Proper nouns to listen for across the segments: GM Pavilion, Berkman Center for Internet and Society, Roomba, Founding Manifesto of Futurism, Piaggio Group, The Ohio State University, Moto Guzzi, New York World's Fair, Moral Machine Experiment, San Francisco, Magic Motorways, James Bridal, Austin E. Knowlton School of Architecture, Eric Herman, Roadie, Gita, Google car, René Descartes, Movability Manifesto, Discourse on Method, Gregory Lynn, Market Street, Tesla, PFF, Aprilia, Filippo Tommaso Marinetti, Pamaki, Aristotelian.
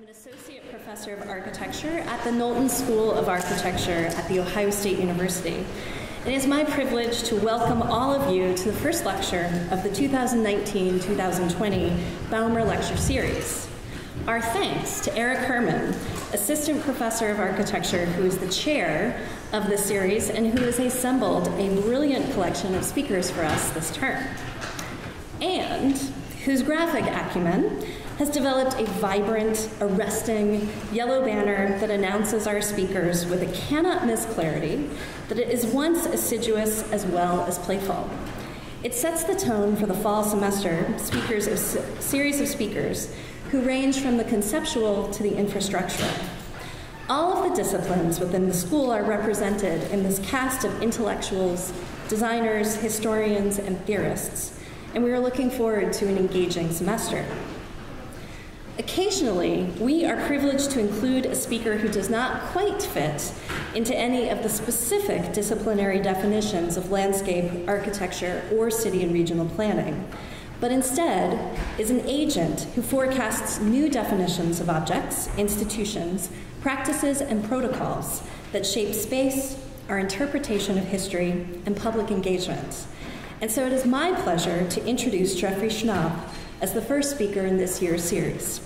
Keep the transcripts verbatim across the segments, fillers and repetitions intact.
I'm an associate professor of architecture at the Knowlton School of Architecture at The Ohio State University. It is my privilege to welcome all of you to the first lecture of the twenty nineteen twenty twenty Baumer Lecture Series. Our thanks to Eric Herman, Assistant Professor of Architecture, who is the chair of the series and who has assembled a brilliant collection of speakers for us this term, and whose graphic acumen has developed a vibrant, arresting yellow banner that announces our speakers with a cannot-miss clarity that it is once assiduous as well as playful. It sets the tone for the fall semester speakers of series of speakers who range from the conceptual to the infrastructural. All of the disciplines within the school are represented in this cast of intellectuals, designers, historians, and theorists, and we are looking forward to an engaging semester. Occasionally, we are privileged to include a speaker who does not quite fit into any of the specific disciplinary definitions of landscape, architecture, or city and regional planning, but instead is an agent who forecasts new definitions of objects, institutions, practices, and protocols that shape space, our interpretation of history, and public engagement. And so it is my pleasure to introduce Jeffrey Schnapp as the first speaker in this year's series.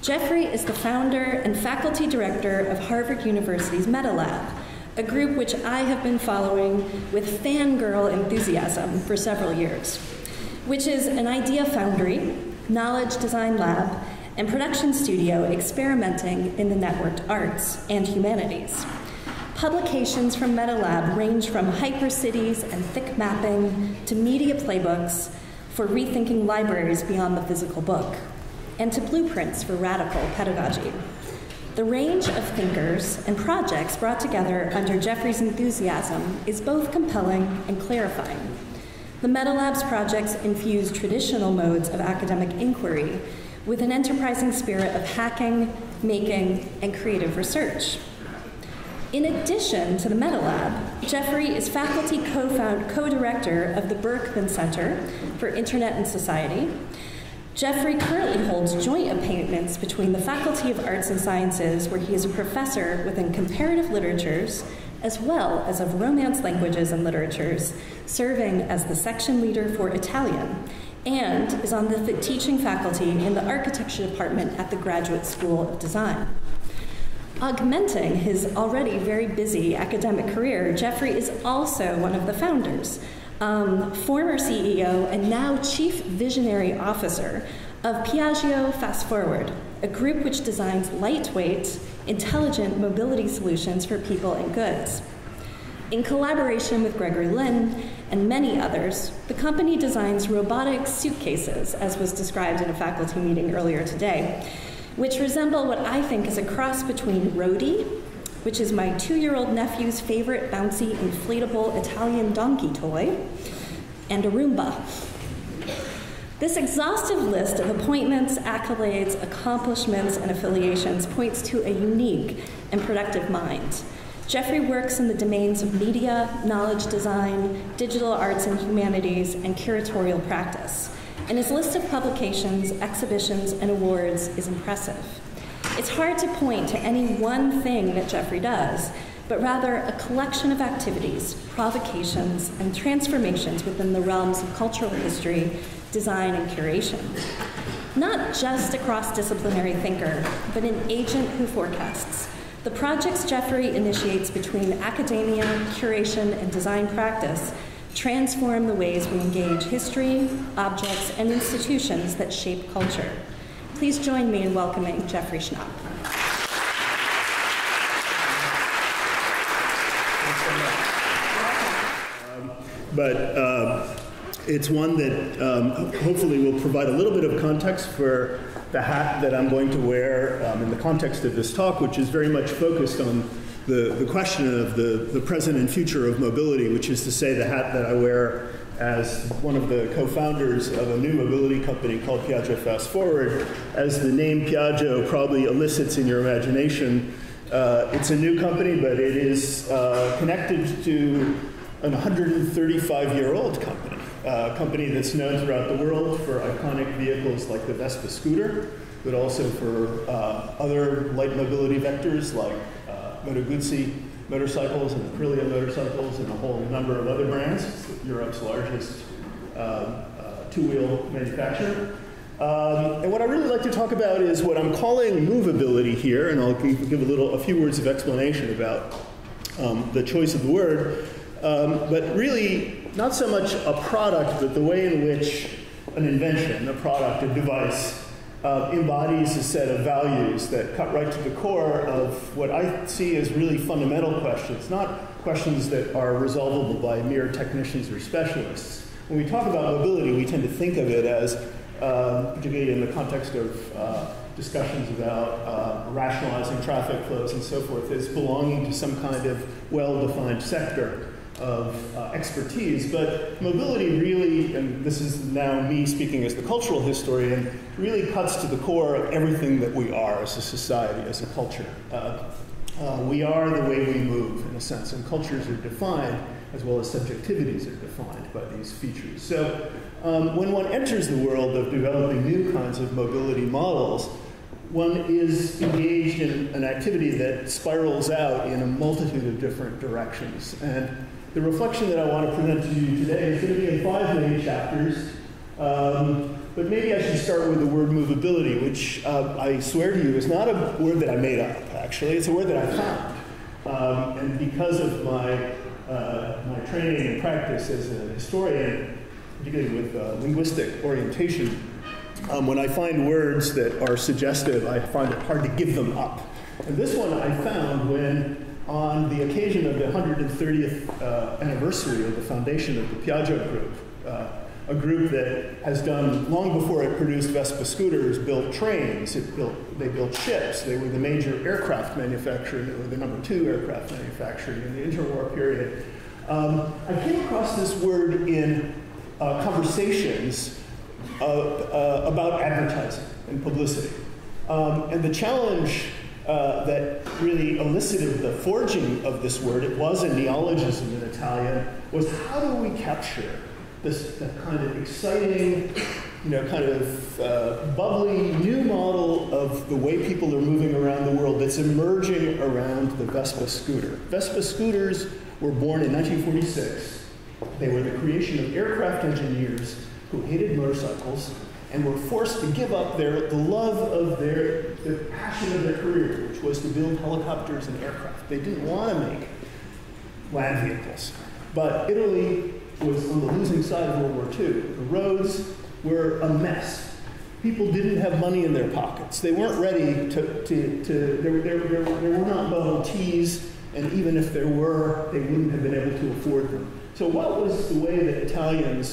Jeffrey is the founder and faculty director of Harvard University's metaLAB, a group which I have been following with fangirl enthusiasm for several years, which is an idea foundry, knowledge design lab, and production studio experimenting in the networked arts and humanities. Publications from metaLAB range from hypercities and thick mapping to media playbooks for rethinking libraries beyond the physical book, and to blueprints for radical pedagogy. The range of thinkers and projects brought together under Jeffrey's enthusiasm is both compelling and clarifying. The metaLAB's projects infuse traditional modes of academic inquiry with an enterprising spirit of hacking, making, and creative research. In addition to the metaLAB, Jeffrey is faculty co-director of the Berkman Center for Internet and Society. Jeffrey currently holds joint appointments between the Faculty of Arts and Sciences, where he is a professor within comparative literatures, as well as of Romance Languages and Literatures, serving as the section leader for Italian, and is on the teaching faculty in the architecture department at the Graduate School of Design. Augmenting his already very busy academic career, Jeffrey is also one of the founders, um, former C E O and now Chief Visionary Officer of Piaggio Fast Forward, a group which designs lightweight, intelligent mobility solutions for people and goods. In collaboration with Gregory Lynn and many others, the company designs robotic suitcases, as was described in a faculty meeting earlier today, which resemble what I think is a cross between Roadie, which is my two-year-old nephew's favorite bouncy inflatable Italian donkey toy, and a Roomba. This exhaustive list of appointments, accolades, accomplishments, and affiliations points to a unique and productive mind. Jeffrey works in the domains of media, knowledge design, digital arts and humanities, and curatorial practice. And his list of publications, exhibitions, and awards is impressive. It's hard to point to any one thing that Jeffrey does, but rather a collection of activities, provocations, and transformations within the realms of cultural history, design, and curation. Not just a cross-disciplinary thinker, but an agent who forecasts. The projects Jeffrey initiates between academia, curation, and design practice transform the ways we engage history, objects, and institutions that shape culture. Please join me in welcoming Jeffrey Schnapp. Thanks so much. Um, but uh, it's one that um, hopefully will provide a little bit of context for the hat that I'm going to wear um, in the context of this talk, which is very much focused on The, the question of the, the present and future of mobility, which is to say the hat that I wear as one of the co-founders of a new mobility company called Piaggio Fast Forward. As the name Piaggio probably elicits in your imagination, uh, it's a new company, but it is uh, connected to an one hundred thirty-five-year-old company, uh, a company that's known throughout the world for iconic vehicles like the Vespa scooter, but also for uh, other light mobility vectors like uh, Moto Guzzi motorcycles and Aprilia motorcycles and a whole number of other brands. It's Europe's largest uh, uh, two-wheel manufacturer. Um, and what I really like to talk about is what I'm calling movability here, and I'll give, give a little, a few words of explanation about um, the choice of the word. Um, but really, not so much a product, but the way in which an invention, a product, a device, uh, embodies a set of values that cut right to the core of what I see as really fundamental questions, not questions that are resolvable by mere technicians or specialists. When we talk about mobility, we tend to think of it as Uh, particularly in the context of uh, discussions about uh, rationalizing traffic flows and so forth, is belonging to some kind of well-defined sector of uh, expertise. But mobility really, and this is now me speaking as the cultural historian, really cuts to the core of everything that we are as a society, as a culture. Uh, uh, we are the way we move, in a sense, and cultures are defined, as well as subjectivities are defined by these features. So um, when one enters the world of developing new kinds of mobility models, one is engaged in an activity that spirals out in a multitude of different directions. And the reflection that I want to present to you today is going to be in five main chapters. Um, but maybe I should start with the word movability, which uh, I swear to you is not a word that I made up, actually. It's a word that I found. Um, and because of my Uh, my training and practice as a historian, particularly with uh, linguistic orientation, um, when I find words that are suggestive, I find it hard to give them up. And this one I found when, on the occasion of the one hundred thirtieth uh, anniversary of the foundation of the Piaggio Group, uh, a group that has done, long before it produced Vespa scooters, built trains, it built, they built ships, they were the major aircraft manufacturer, they were the number two aircraft manufacturer in the interwar period. Um, I came across this word in uh, conversations uh, uh, about advertising and publicity. Um, and the challenge uh, that really elicited the forging of this word, it was a neologism in Italian, was how do we capture this that kind of exciting, you know, kind of uh, bubbly new model of the way people are moving around the world that's emerging around the Vespa scooter. Vespa scooters were born in nineteen forty-six. They were the creation of aircraft engineers who hated motorcycles and were forced to give up their, the love of their, the passion of their career, which was to build helicopters and aircraft. They didn't want to make land vehicles. But Italy was on the losing side of World War Two. The roads were a mess. People didn't have money in their pockets. They weren't ready to, to, to there, there, there, there were not bubble teas, and even if there were, they wouldn't have been able to afford them. So what was the way that Italians,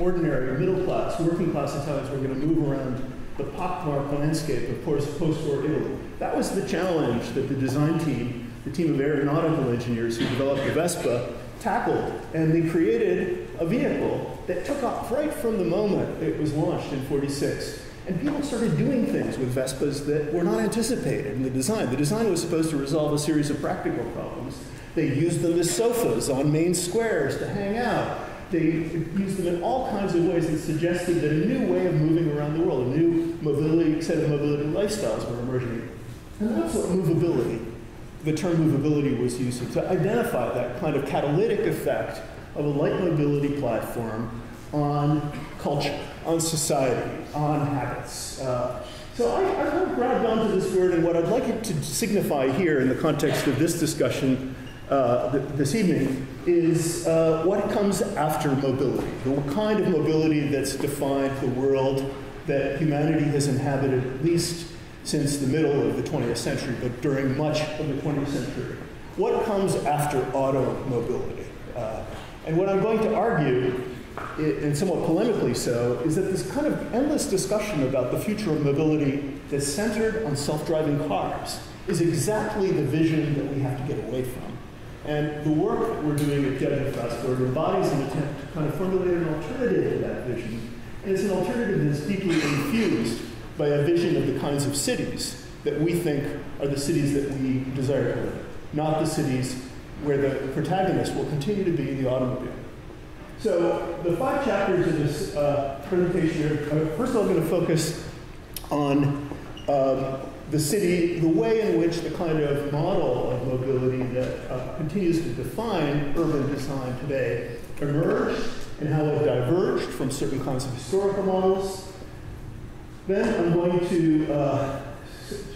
ordinary, middle class, working class Italians were going to move around the pockmarked landscape of post-war Italy? That was the challenge that the design team, the team of aeronautical engineers who developed the Vespa, tackled, and they created a vehicle that took off right from the moment it was launched in forty-six. And people started doing things with Vespas that were not anticipated in the design. The design was supposed to resolve a series of practical problems. They used them as sofas on main squares to hang out. They used them in all kinds of ways that suggested that a new way of moving around the world, a new mobility, set of mobility lifestyles were emerging. And that's what movability, the term movability was used to identify that kind of catalytic effect of a light mobility platform on culture, on society, on habits. Uh, so I, I kind of grabbed onto this word, and what I'd like it to signify here in the context of this discussion uh, th this evening is uh, what comes after mobility, the kind of mobility that's defined the world that humanity has inhabited at least since the middle of the twentieth century, but during much of the twentieth century. What comes after automobility? Uh, and what I'm going to argue, and somewhat polemically so, is that this kind of endless discussion about the future of mobility that's centered on self-driving cars is exactly the vision that we have to get away from. And the work that we're doing at Piaggio Fast Forward embodies an attempt to kind of formulate an alternative to that vision. And it's an alternative that's deeply infused by a vision of the kinds of cities that we think are the cities that we desire to live, not the cities where the protagonist will continue to be the automobile. So the five chapters of this uh, presentation are, uh, first of all, I'm going to focus on um, the city, the way in which the kind of model of mobility that uh, continues to define urban design today emerged and how it diverged from certain kinds of historical models. Then I'm going to uh,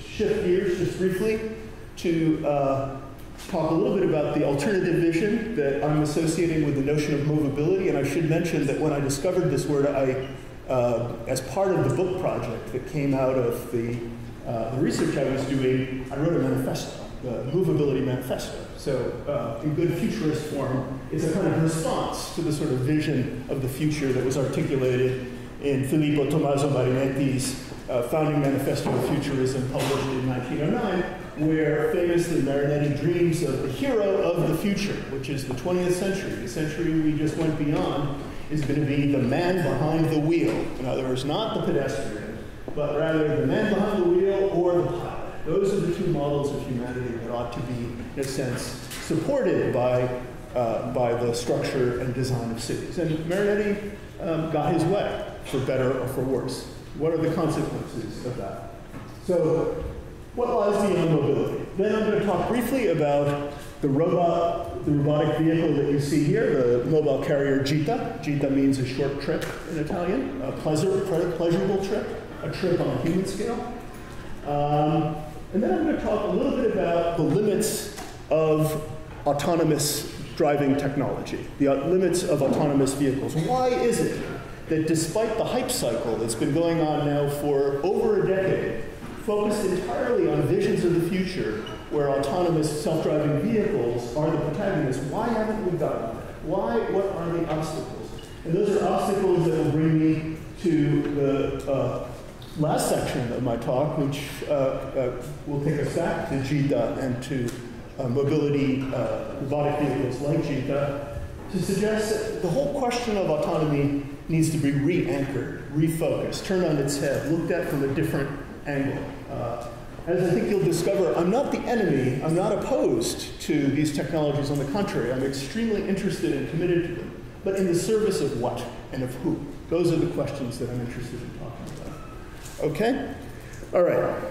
shift gears just briefly to uh, talk a little bit about the alternative vision that I'm associating with the notion of movability. And I should mention that when I discovered this word, I, uh, as part of the book project that came out of the, uh, the research I was doing, I wrote a manifesto, the Movability Manifesto. So uh, in good futurist form, it's a kind of response to the sort of vision of the future that was articulated in Filippo Tommaso Marinetti's uh, Founding Manifesto of Futurism, published in nineteen oh nine. Where famously Marinetti dreams of the hero of the future, which is the twentieth century. The century we just went beyond is going to be the man behind the wheel. In other words, not the pedestrian, but rather the man behind the wheel or the pilot. Those are the two models of humanity that ought to be, in a sense, supported by, uh, by the structure and design of cities. And Marinetti um, got his way, for better or for worse. What are the consequences of that? So, what lies beyond mobility? Then I'm going to talk briefly about the robot, the robotic vehicle that you see here, the mobile carrier Gita. Gita means a short trip in Italian, a pleasure, pleasurable trip, a trip on a human scale. Um, and then I'm going to talk a little bit about the limits of autonomous driving technology, the limits of autonomous vehicles. Why is it that despite the hype cycle that's been going on now for over a decade, focused entirely on visions of the future where autonomous self-driving vehicles are the protagonists, why haven't we gotten there? Why, what are the obstacles? And those are obstacles that will bring me to the uh, last section of my talk, which uh, uh, will take us back to Gita and to uh, mobility, uh, robotic vehicles like Gita, to suggest that the whole question of autonomy needs to be re-anchored, refocused, turned on its head, looked at from a different angle. Uh, as I think you'll discover, I'm not the enemy, I'm not opposed to these technologies, on the contrary, I'm extremely interested and committed to them. But in the service of what and of who? Those are the questions that I'm interested in talking about. Okay? All right.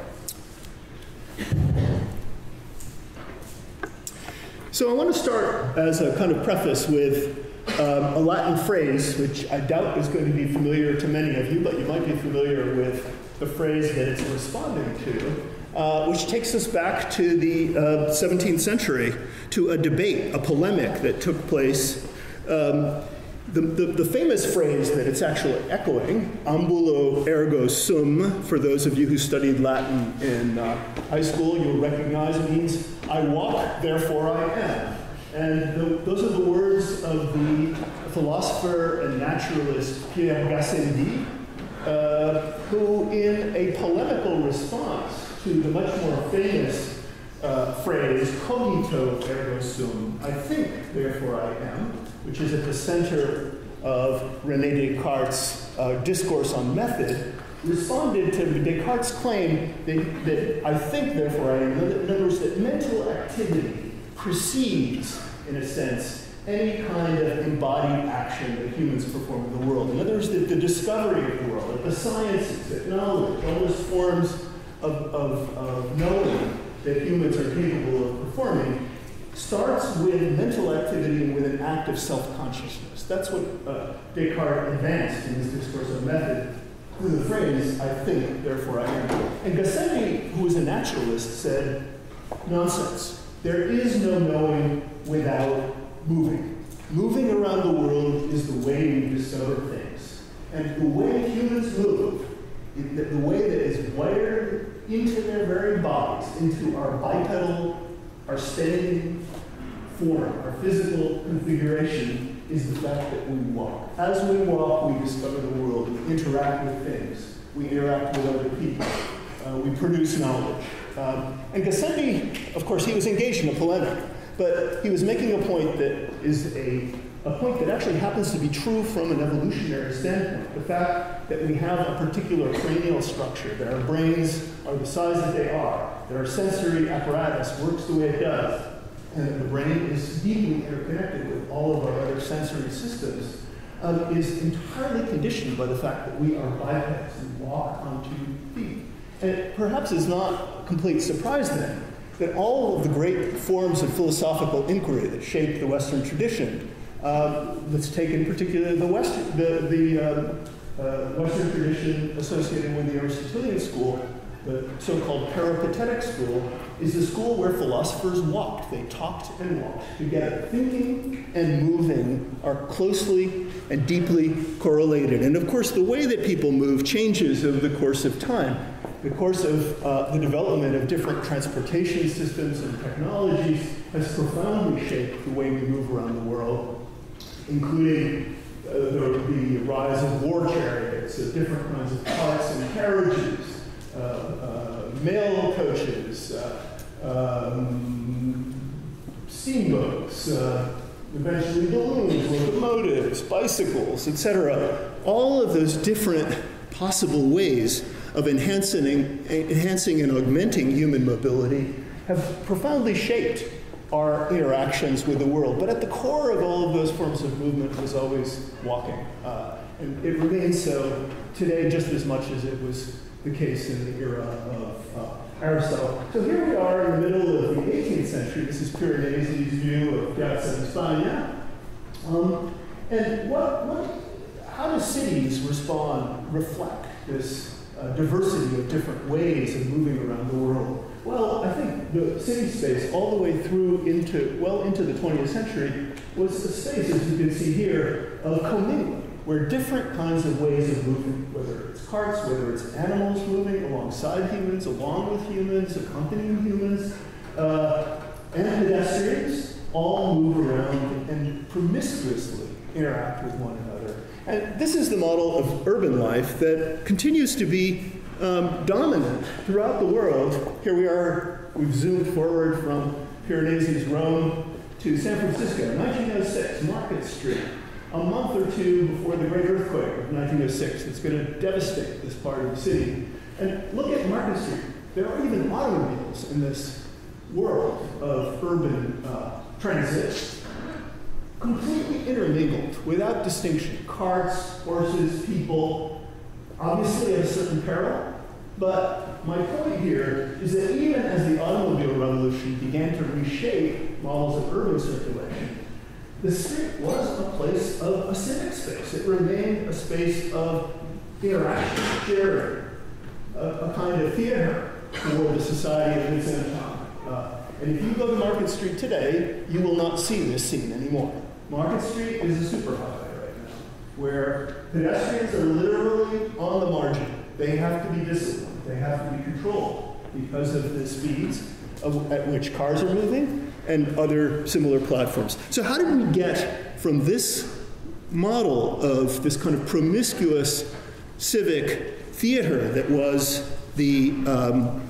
So I want to start as a kind of preface with um, a Latin phrase, which I doubt is going to be familiar to many of you, but you might be familiar with the phrase that it's responding to, uh, which takes us back to the uh, seventeenth century, to a debate, a polemic that took place. Um, the, the, the famous phrase that it's actually echoing, ambulo ergo sum, for those of you who studied Latin in uh, high school, you'll recognize means, I walk, therefore I am. And the, those are the words of the philosopher and naturalist Pierre Gassendi, Uh, who in a polemical response to the much more famous uh, phrase, cognito ergo sum, I think, therefore I am, which is at the center of René Descartes' uh, Discourse on Method, responded to Descartes' claim that, that I think, therefore I am, in other words, that mental activity precedes, in a sense, any kind of embodied action that humans perform in the world. In other words, the, the discovery of the world, the sciences, that knowledge, all those forms of, of, of knowing that humans are capable of performing, starts with mental activity and with an act of self-consciousness. That's what uh, Descartes advanced in his Discourse on Method through the phrase, I think, therefore I am. And Gassendi, who was a naturalist, said, nonsense. There is no knowing without moving. Moving around the world is the way we discover things. And the way humans move, the way that is wired into their very bodies, into our bipedal, our standing form, our physical configuration, is the fact that we walk. As we walk, we discover the world, we interact with things, we interact with other people, uh, we produce knowledge. Um, and Gassendi, of course, he was engaged in a polemic. But he was making a point that is a, a point that actually happens to be true from an evolutionary standpoint. The fact that we have a particular cranial structure, that our brains are the size that they are, that our sensory apparatus works the way it does, and that the brain is deeply interconnected with all of our other sensory systems, um, is entirely conditioned by the fact that we are bipeds and walk on two feet. And it perhaps is not a complete surprise then that all of the great forms of philosophical inquiry that shaped the Western tradition, uh, let's take in particular the Western, the, the uh, uh, Western tradition associated with the Aristotelian school, the so-called peripatetic school, is the school where philosophers walked. They talked and walked together. Thinking and moving are closely and deeply correlated. And of course, the way that people move changes over the course of time. The course of uh, the development of different transportation systems and technologies has profoundly shaped the way we move around the world, including uh, the, the rise of war chariots, of different kinds of carts and carriages, Uh, uh, mail coaches, uh, um, steamboats, uh, eventually balloons, locomotives, bicycles, et cetera. All of those different possible ways of enhancing, enhancing and augmenting human mobility have profoundly shaped our interactions with the world. But at the core of all of those forms of movement was always walking. Uh, and it remains so today just as much as it was the case in the era of uh, Aristotle. So here we are in the middle of the eighteenth century. This is Piranesi's view of Piazza di Spagna. Um, and what, what, how do cities respond, reflect this uh, diversity of different ways of moving around the world? Well, I think the city space all the way through into, well into the twentieth century was a space, as you can see here, of commingling, where different kinds of ways of moving, whether it's carts, whether it's animals moving alongside humans, along with humans, accompanying humans, uh, and pedestrians, all move around and promiscuously interact with one another. And this is the model of urban life that continues to be um, dominant throughout the world. Here we are, we've zoomed forward from Piranesi's Rome to San Francisco, nineteen oh six, Market Street. A month or two before the great earthquake of nineteen oh six that's going to devastate this part of the city. And look at Market Street. There are even automobiles in this world of urban uh, transit, completely intermingled, without distinction. Carts, horses, people, obviously at a certain peril. But my point here is that even as the automobile revolution began to reshape models of urban circulation, the street was a place of a civic space. It remained a space of interaction, sharing, a, a kind of theater for the society of its own time. Uh, and if you go to Market Street today, you will not see this scene anymore. Market Street is a superhighway right now, where pedestrians are literally on the margin. They have to be disciplined. They have to be controlled because of the speeds of, at which cars are moving, and other similar platforms. So how did we get from this model of this kind of promiscuous civic theater that was the, um,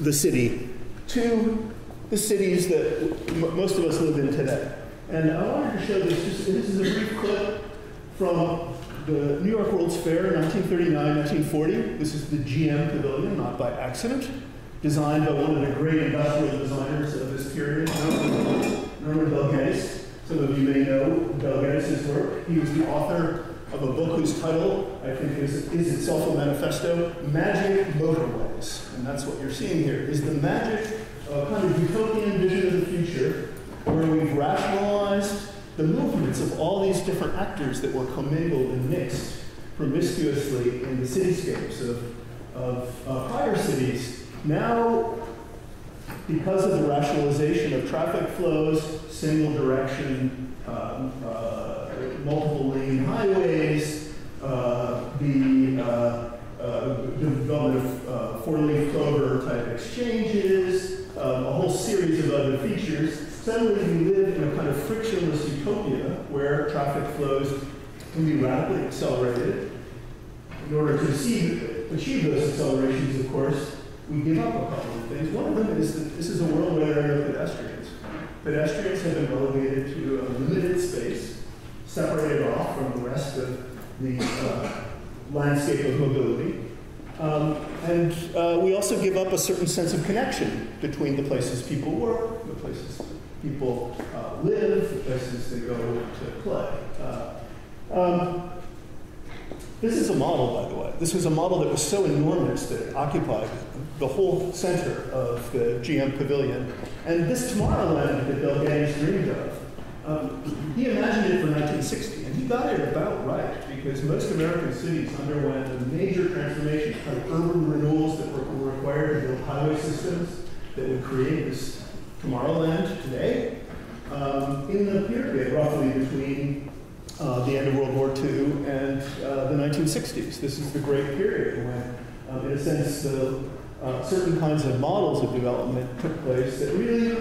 the city to the cities that most of us live in today? And I wanted to show this, just, this is a brief clip from the New York World's Fair in nineteen thirty-nine, nineteen forty. This is the G M Pavilion, not by accident, designed by one of the great industrial designers of this period, Norman Bel Geddes. Some of you may know Bel Geddes' work. He was the author of a book whose title, I think, is, is itself a manifesto, Magic Motorways. And that's what you're seeing here, is the magic, uh, kind of utopian vision of the future, where we've rationalized the movements of all these different actors that were commingled and mixed promiscuously in the cityscapes of, of uh, prior cities. Now, because of the rationalization of traffic flows, single direction, um, uh, multiple lane highways, uh, the uh, uh, development of uh, four-leaf clover type exchanges, um, a whole series of other features, suddenly we live in a kind of frictionless utopia where traffic flows can be radically accelerated. In order to achieve, achieve those accelerations, of course, we give up a couple of things. One of them is that this is a world where there are no pedestrians. Pedestrians have been relegated to a limited space, separated off from the rest of the uh, landscape of mobility. Um, and uh, we also give up a certain sense of connection between the places people work, the places people uh, live, the places they go to play. Uh, um, This is a model, by the way. This was a model that was so enormous that it occupied the whole center of the G M Pavilion. And this Tomorrowland that Bel Geddes dreamed of, um, he imagined it for nineteen sixty, and he got it about right, because most American cities underwent a major transformation kind of urban renewals that were required to build highway systems that would create this Tomorrowland today. Um, in the period roughly between uh, the end of World War Two and uh, the nineteen sixties. This is the great period when, um, in a sense, the, uh, certain kinds of models of development took place that really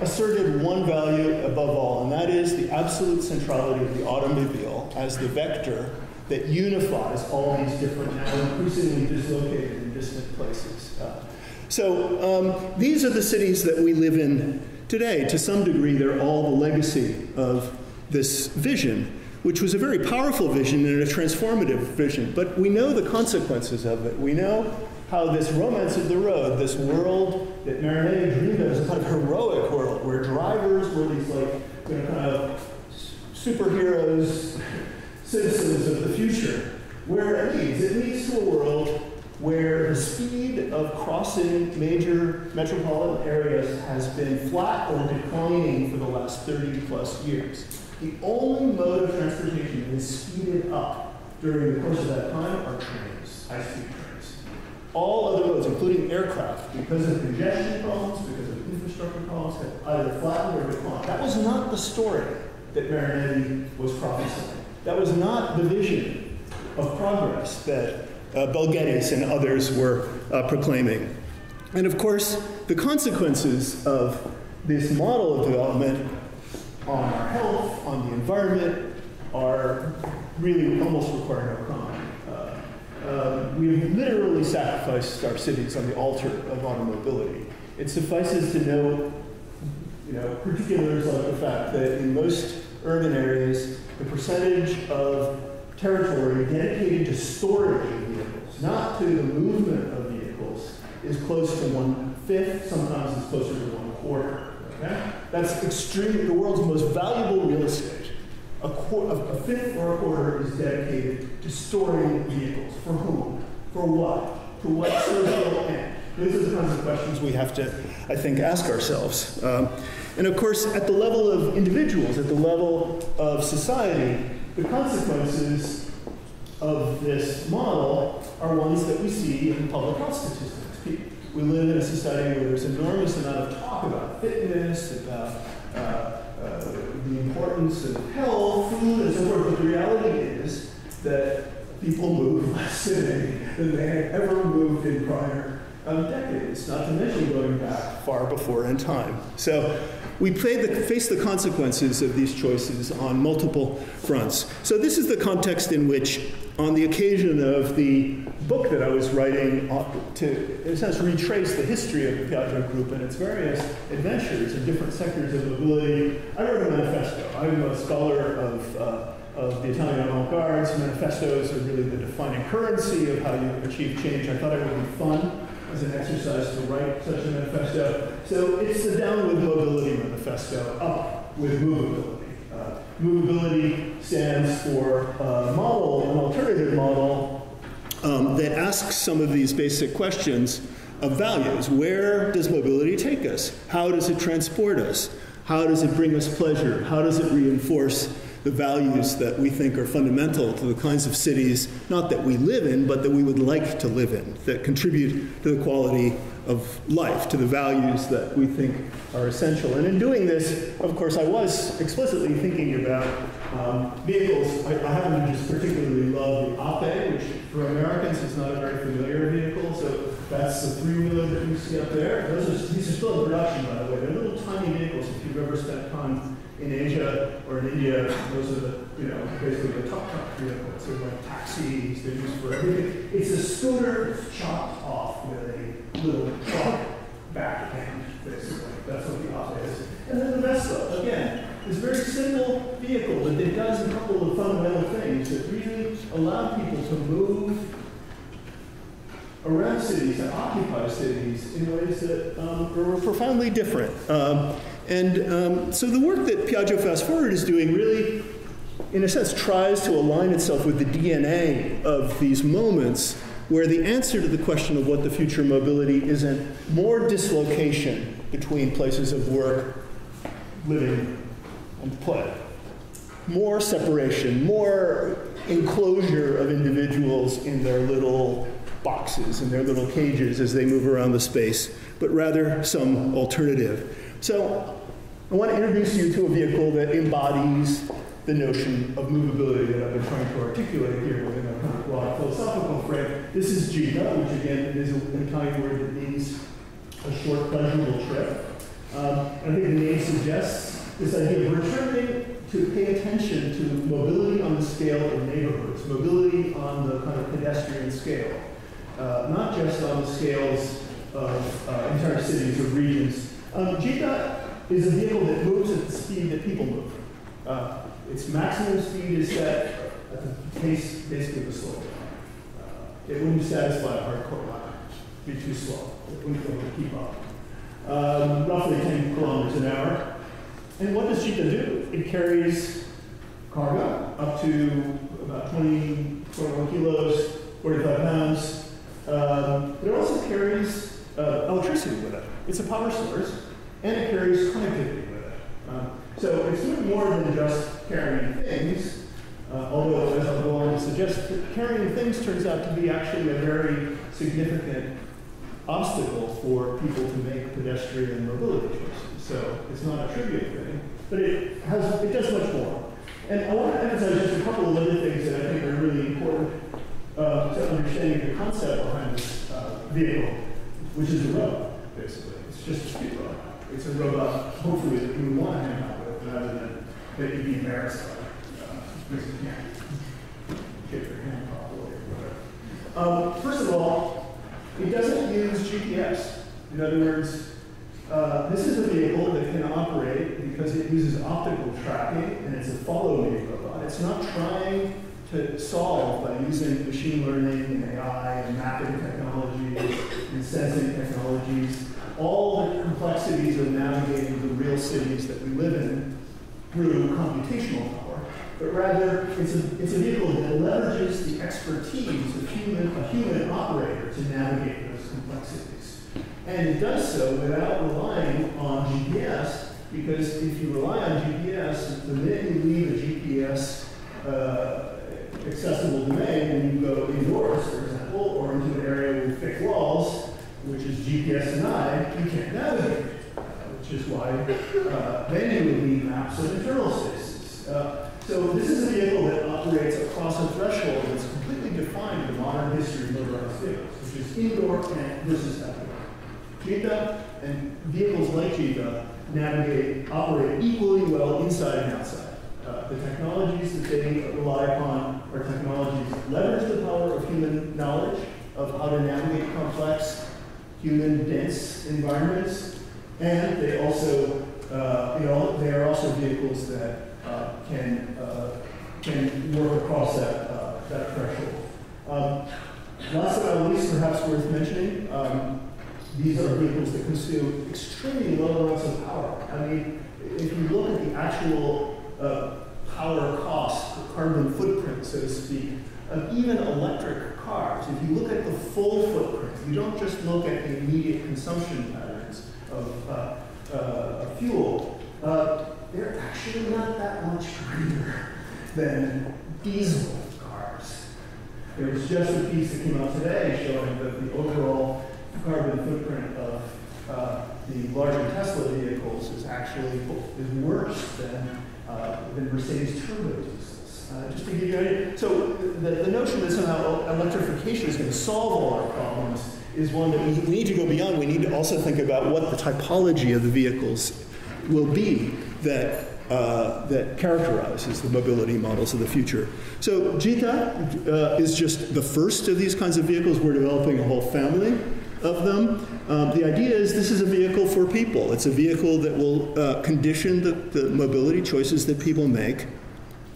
asserted one value above all, and that is the absolute centrality of the automobile as the vector that unifies all these different, now increasingly dislocated and distant places. Uh, so um, these are the cities that we live in today. To some degree, they're all the legacy of this vision, which was a very powerful vision and a transformative vision. But we know the consequences of it. We know how this romance of the road, this world that Marinetti dreamed of, is a kind of heroic world where drivers were these like you know, kind of superheroes, citizens of the future. Where it leads, it leads to a world where the speed of crossing major metropolitan areas has been flat or declining for the last thirty plus years. The only mode of transportation that is speeded up during the course of that time are trains, high-speed trains. All other modes, including aircraft, because of congestion problems, because of infrastructure problems, have either flattened or declined. That was not the story that Marinetti was prophesying. That was not the vision of progress that Uh, Bel Geddes and others were uh, proclaiming. And of course, the consequences of this model of development on our health, on the environment, are really almost require no comment. Uh, uh, we have literally sacrificed our cities on the altar of automobility. It suffices to know, you know, particulars like the fact that in most urban areas, the percentage of territory dedicated to storage of vehicles, not to the movement of vehicles, is close to one-fifth, sometimes it's closer to one-quarter. Okay? That's extreme, the world's most valuable real estate. A, a fifth or a quarter is dedicated to storing vehicles. For whom? For what? To what social end? These are the kinds of questions we have to, I think, ask ourselves. Um, and of course, at the level of individuals, at the level of society, the consequences of this model are ones that we see in public health statistics. We live in a society where there's an enormous amount of talk about fitness, about uh, uh, the importance of health, food, and so forth. But the reality is that people move less today than they had ever moved in prior um, decades, not to mention going back far before in time. So, we the, face the consequences of these choices on multiple fronts. So this is the context in which, on the occasion of the book that I was writing to, in a sense, retrace the history of the Piaggio Group and its various adventures in different sectors of mobility, I wrote a manifesto. I'm a scholar of, uh, of the Italian avant-garde. Manifestos are really the defining currency of how you achieve change. I thought it would be fun as an exercise to write such a manifesto. So it's the Down with Mobility Manifesto, Up with Movability. Uh, movability stands for a model, an alternative model, um, that asks some of these basic questions of values. Where does mobility take us? How does it transport us? How does it bring us pleasure? How does it reinforce the values that we think are fundamental to the kinds of cities, not that we live in, but that we would like to live in, that contribute to the quality of life, to the values that we think are essential. And in doing this, of course, I was explicitly thinking about um, vehicles. I, I happen to just particularly love the op-ed, which for Americans is not a very familiar vehicle. So that's the three-wheeler that you see up there. Those are, these are still in production, by the way. They're little tiny vehicles. If you've ever spent time in Asia or in India, those are the, you know, basically the tuk-tuk vehicles. They're like taxis, they're used for everything. It's a scooter chopped off with a little truck backhand, basically. That's what the op is. And then the Vespa, again, this very simple vehicle, but it does a couple of fundamental things that really allow people to move around cities and occupy cities in ways that um, are profoundly different. Um, And um, so the work that Piaggio Fast Forward is doing really in a sense, tries to align itself with the D N A of these moments where the answer to the question of what the future of mobility isn't more dislocation between places of work, living, and play. More separation, more enclosure of individuals in their little boxes, in their little cages as they move around the space, but rather some alternative. So I want to introduce you to a vehicle that embodies the notion of movability that I've been trying to articulate here within a kind of broad philosophical frame. This is Gita, which again is an Italian word that means a short, pleasurable trip. Uh, I think the name suggests this idea of returning to pay attention to mobility on the scale of neighborhoods, mobility on the kind of pedestrian scale, uh, not just on the scales of uh, entire cities or regions. Um, Gita is a vehicle that moves at the speed that people move. Uh, Its maximum speed is set at the pace, basically, of a slow car. Uh, it wouldn't satisfy a hardcore lap. It'd be too slow. It wouldn't be able to keep up. Um, roughly ten kilometers an hour. And what does Gita do? It carries cargo up to about twenty, twenty-one kilos, forty-five pounds. Um, but it also carries uh, electricity with it. It's a power source, and it carries connectivity with it. Uh, So it's doing more than just carrying things, uh, although, as I'll go on to suggest, carrying things turns out to be actually a very significant obstacle for people to make pedestrian mobility choices. So it's not a trivial thing, but it has it does much more. And I want to emphasize just a couple of other things that I think are really important uh, to understanding the concept behind this uh, vehicle, which is a robot, basically. It's just a speed robot. It's a robot, hopefully, that you would want to hang out with, rather than that you'd be embarrassed by, uh, because you can't get your hand properly or whatever. Um, first of all, it doesn't use G P S. In other words, uh, this is a vehicle that can operate because it uses optical tracking and it's a follow-me robot. It's not trying to solve by using machine learning and A I and mapping technologies and sensing technologies. All the complexities of navigating the real cities that we live in through computational power, but rather it's a, it's a vehicle that leverages the expertise of human, a human operator to navigate those complexities. And it does so without relying on G P S, because if you rely on G P S, the minute you leave a G P S uh, accessible domain and you go indoors, for example, or into an area with thick walls, which is G P S denied, you can't navigate, uh, which is why uh, then you would need maps of internal spaces. Uh, so this is a vehicle that operates across a threshold that's completely defined in modern history of motorized vehicles, which is indoor and versus outdoor. Gita and vehicles like Gita navigate, operate equally well inside and outside. Uh, the technologies that they rely upon are technologies that leverage the power of human knowledge of how to navigate complex, human dense environments, and they also uh, you know, they are also vehicles that uh, can uh, can work across that uh, that threshold. Um, last but not least, perhaps worth mentioning, um, these are vehicles that consume extremely low amounts of power. I mean, if you look at the actual uh, power cost, the carbon footprint, so to speak, of even electric cars, if you look at the full footprint, you don't just look at the immediate consumption patterns of, uh, uh, of fuel, uh, they're actually not that much greener than diesel cars. There was just a piece that came out today showing that the overall carbon footprint of uh, the larger Tesla vehicles is actually is worse than, uh, than Mercedes turbos. Uh, just to give you an idea, so the, the notion that somehow electrification is going to solve all our problems is one that we need to go beyond. We need to also think about what the typology of the vehicles will be that, uh, that characterizes the mobility models of the future. So Gita uh, is just the first of these kinds of vehicles. We're developing a whole family of them. Um, the idea is this is a vehicle for people. It's a vehicle that will uh, condition the, the mobility choices that people make.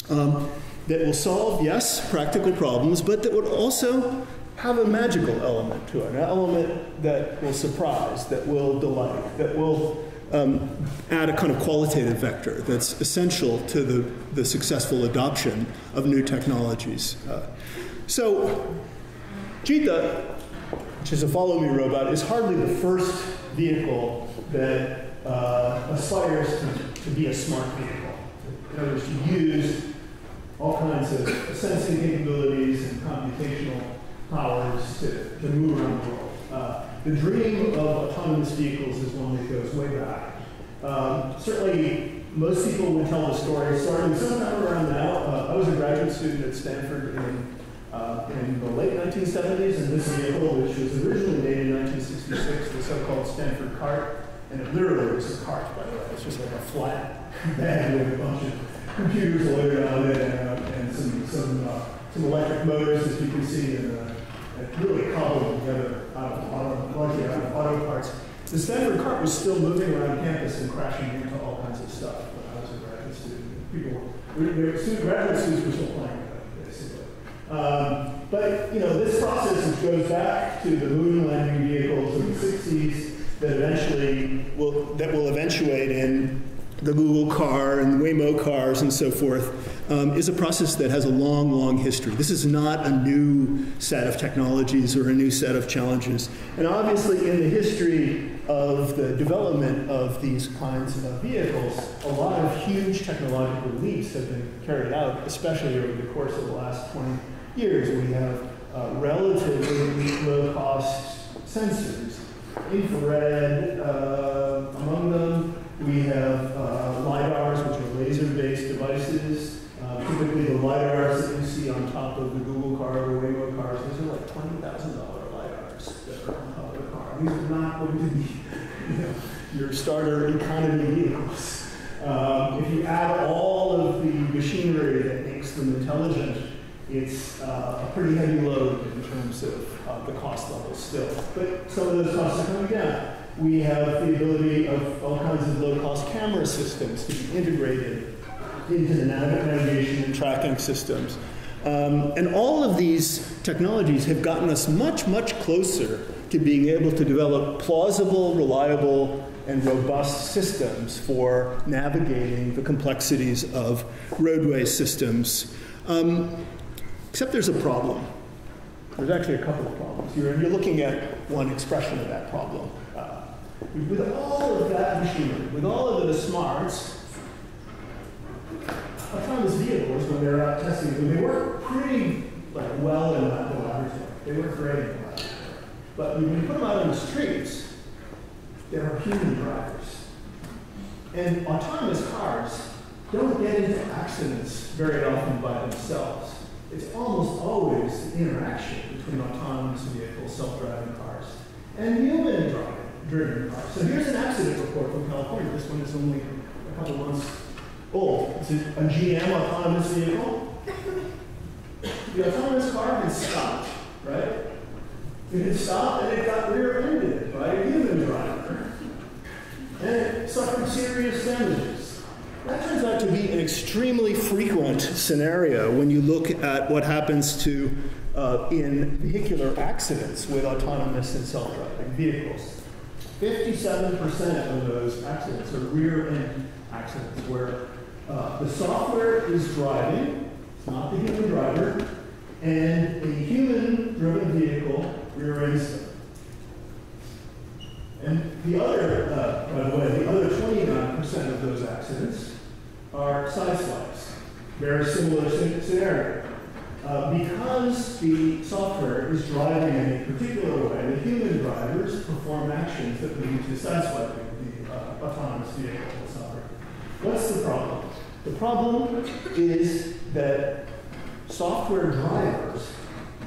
Um, that will solve, yes, practical problems, but that would also have a magical element to it, an element that will surprise, that will delight, that will um, add a kind of qualitative vector that's essential to the, the successful adoption of new technologies. Uh, so Gita, which is a follow-me robot, is hardly the first vehicle that uh, aspires to, to be a smart vehicle. In other words, to use all kinds of sensing capabilities and computational powers to, to move around the world. Uh, the dream of autonomous vehicles is one that goes way back. Um, certainly, most people would tell the story starting sometime around now. Uh, I was a graduate student at Stanford in, uh, in the late nineteen seventies, and this vehicle, which was originally made in nineteen sixty-six, the so-called Stanford cart, and it literally was a cart, by the way. It's just like a flat bag with a bunch of computers loaded on it, and, uh, and some some, uh, some electric motors, as you can see, and uh, really cobbled together out of auto, largely out of auto parts. The Stanford cart was still moving around campus and crashing into all kinds of stuff when I was a graduate student. People, student, graduate students were still playing with it, basically. Um, but you know, this process goes back to the moon landing vehicles in the sixties that eventually will that will eventuate in the Google car and Waymo cars and so forth, um, is a process that has a long, long history. This is not a new set of technologies or a new set of challenges. And obviously, in the history of the development of these kinds of vehicles, a lot of huge technological leaps have been carried out, especially over the course of the last twenty years. We have uh, relatively low-cost sensors, infrared uh, among them. We have uh, LiDARs, which are laser-based devices. Uh, typically, the LiDARs that you see on top of the Google car or the Waymo cars, these are like twenty thousand dollar LiDARs that are on top of the car. These are not going to be you know, your starter economy vehicles. Um, if you add all of the machinery that makes them intelligent, it's uh, a pretty heavy load in terms of uh, the cost level still. But some of those costs are coming down. We have the ability of all kinds of low-cost camera systems to be integrated into the navigation and tracking systems. Um, and all of these technologies have gotten us much, much closer to being able to develop plausible, reliable, and robust systems for navigating the complexities of roadway systems. Um, except there's a problem. There's actually a couple of problems. You're, you're looking at one expression of that problem. With all of that machinery, with all of the smarts, autonomous vehicles, when they were out testing them, they work pretty like, well in the laboratory. They work great in the laboratory. But when you put them out on the streets, there are human drivers. And autonomous cars don't get into accidents very often by themselves. It's almost always the interaction between autonomous vehicles, self-driving cars, and human drivers. So here's an accident report from California. This one is only a couple months old. It's a G M autonomous vehicle. The autonomous car had stopped, right? It had stopped and it got rear-ended by a human driver. And it suffered serious damages. That turns out to be an extremely frequent scenario when you look at what happens to uh, in vehicular accidents with autonomous and self-driving vehicles. fifty-seven percent of those accidents are rear-end accidents where uh, the software is driving, it's not the human driver, and a human-driven vehicle rear-ends them. And the other, uh, by the way, the other twenty-nine percent of those accidents are side slides. Very similar scenario. Uh, because the software is driving in a particular way, the human drivers perform actions that lead to sideswiping the uh, autonomous vehicle software. What's the problem? The problem is that software drivers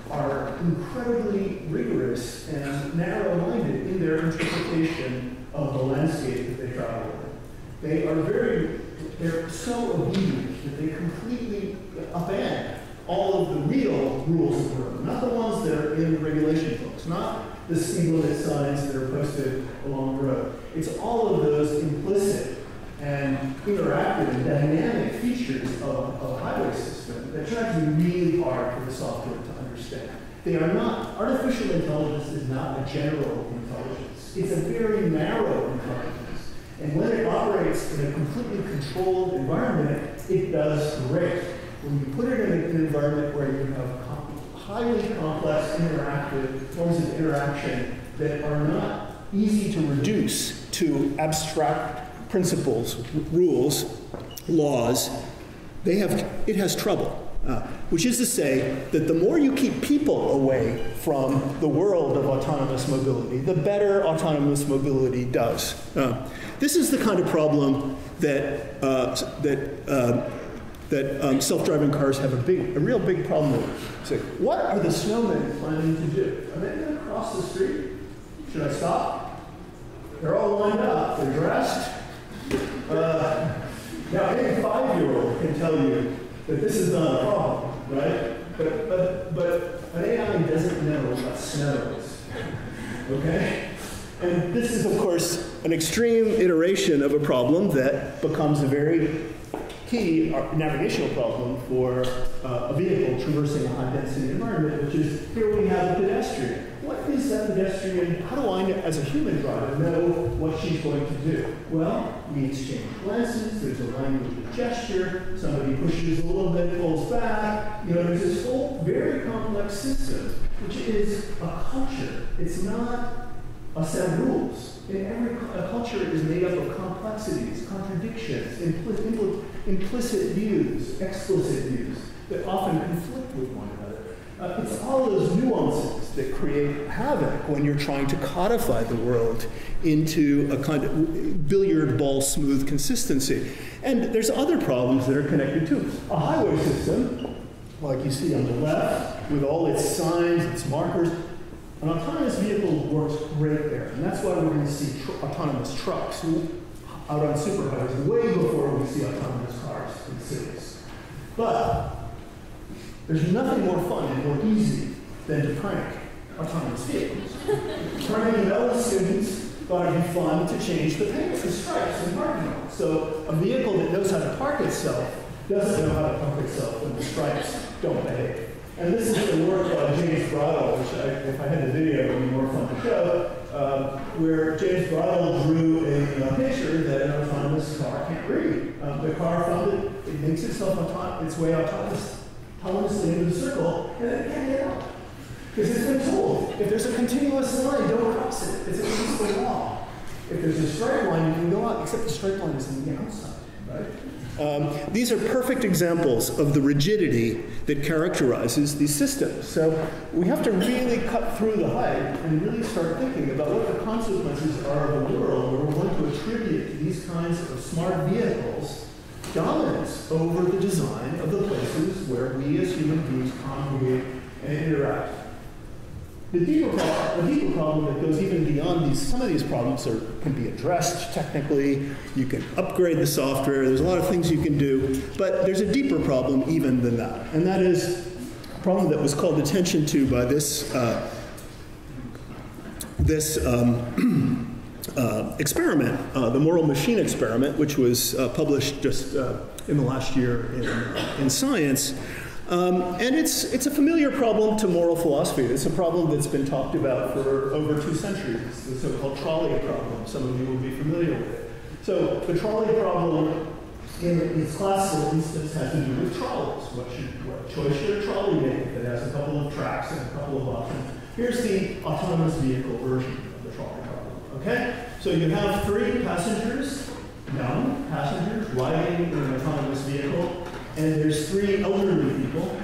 are incredibly rigorous and narrow-minded in their interpretation of the landscape that they travel in. They are very, they're so obedient that they completely abandon all of the real rules of the road, not the ones that are in the regulation books, not the speed limit signs that are posted along the road. It's all of those implicit and interactive and dynamic features of a highway system that try to be really hard for the software to understand. They are not, artificial intelligence is not a general intelligence. It's a very narrow intelligence. And when it operates in a completely controlled environment, it does great. When you put it in an environment where you have highly complex interactive forms of interaction that are not easy to reduce to abstract principles, rules, laws, they have, it has trouble. Uh, which is to say that the more you keep people away from the world of autonomous mobility, the better autonomous mobility does. Uh, this is the kind of problem that, uh, that, uh, that um, self-driving cars have a, big, a real big problem with. It's like, what are the snowmen planning to do? Are they going to cross the street? Should I stop? They're all lined up. They're dressed. Uh, now, any five-year-old can tell you that this is not a problem, right? But, but, but an A I doesn't know what snow is, okay? And this is, of course, an extreme iteration of a problem that becomes a very key navigational problem for uh, a vehicle traversing a high-density environment, which is, here we have a pedestrian. What is that pedestrian? How do I, as a human driver, know what she's going to do? Well, we exchange glances, there's a language of gesture, somebody pushes a little bit, pulls back. You know, there's this whole very complex system, which is a culture. It's not a set of rules. In every a culture is made up of complexities, contradictions, impli impl implicit views, explicit views that often conflict with one another. Uh, it's all those nuances that create havoc when you're trying to codify the world into a kind of billiard ball smooth consistency. And there's other problems that are connected too. A highway system, like you see on the left, with all its signs, its markers, an autonomous vehicle works great there. And that's why we're going to see tr autonomous trucks out on superhighways way before we see autonomous cars in cities. But there's nothing more fun and more easy than to prank autonomous vehicles. Pranking L students thought it'd be fun to change the paint, the stripes, and parking lot. So a vehicle that knows how to park itself doesn't know how to park itself when the stripes don't behave. And this is the work by James Bridal, which I, if I had the video, it would be more fun to show, uh, where James Bridal drew a, a picture that an autonomous car can't read. Uh, the car found it, it makes itself auto its way autonomous. Autonomously into the circle, and then it can't get out. Because it's been told, if there's a continuous line, don't cross it. It's against the law. If there's a straight line, you can go out, except the straight line is on the outside, right? Um, these are perfect examples of the rigidity that characterizes these systems. So we have to really cut through the hype and really start thinking about what the consequences are of a world where we want to attribute to these kinds of smart vehicles dominance over the design of the places where we as human beings congregate and interact. The deeper, problem, the deeper problem that goes even beyond these, some of these problems are, can be addressed technically. You can upgrade the software. There's a lot of things you can do. But there's a deeper problem even than that. And that is a problem that was called attention to by this, uh, this um, Uh, experiment, uh, the moral machine experiment, which was uh, published just uh, in the last year in, uh, in Science. Um, and it's, it's a familiar problem to moral philosophy. It's a problem that's been talked about for over two centuries. It's the so-called trolley problem. Some of you will be familiar with it. So the trolley problem in its classical instance has to do with trolleys. What, should, what choice should a trolley make that has a couple of tracks and a couple of options? Here's the autonomous vehicle version. Okay? So you have three passengers, young passengers, riding in an autonomous vehicle, and there's three elderly people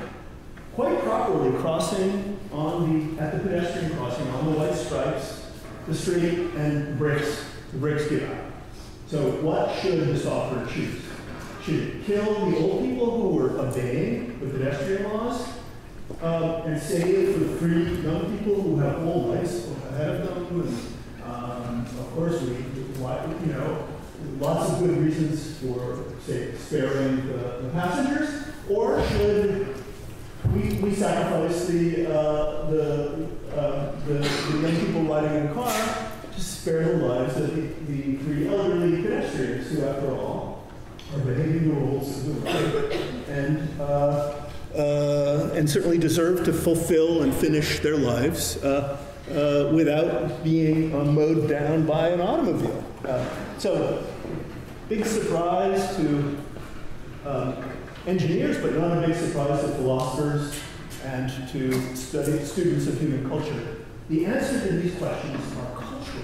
quite properly crossing on the, at the pedestrian crossing on the white stripes, the street, and brakes, the brakes give out. So what should the software choose? Should it kill the old people who were obeying the pedestrian laws uh, and save for the three young people who have whole lives ahead of them? And, Um, of course, we, you know, lots of good reasons for, say, sparing the, the passengers, or should we, we sacrifice the, uh, the, uh, the, the young people riding in a car to spare the lives of the, the three elderly pedestrians who, after all, are behaving the rules of the road and, uh, uh, and certainly deserve to fulfill and finish their lives. Uh, uh, without being uh, mowed down by an automobile. Uh, so, big surprise to um, engineers, but not a big surprise to philosophers and to study students of human culture. The answer to these questions are cultural.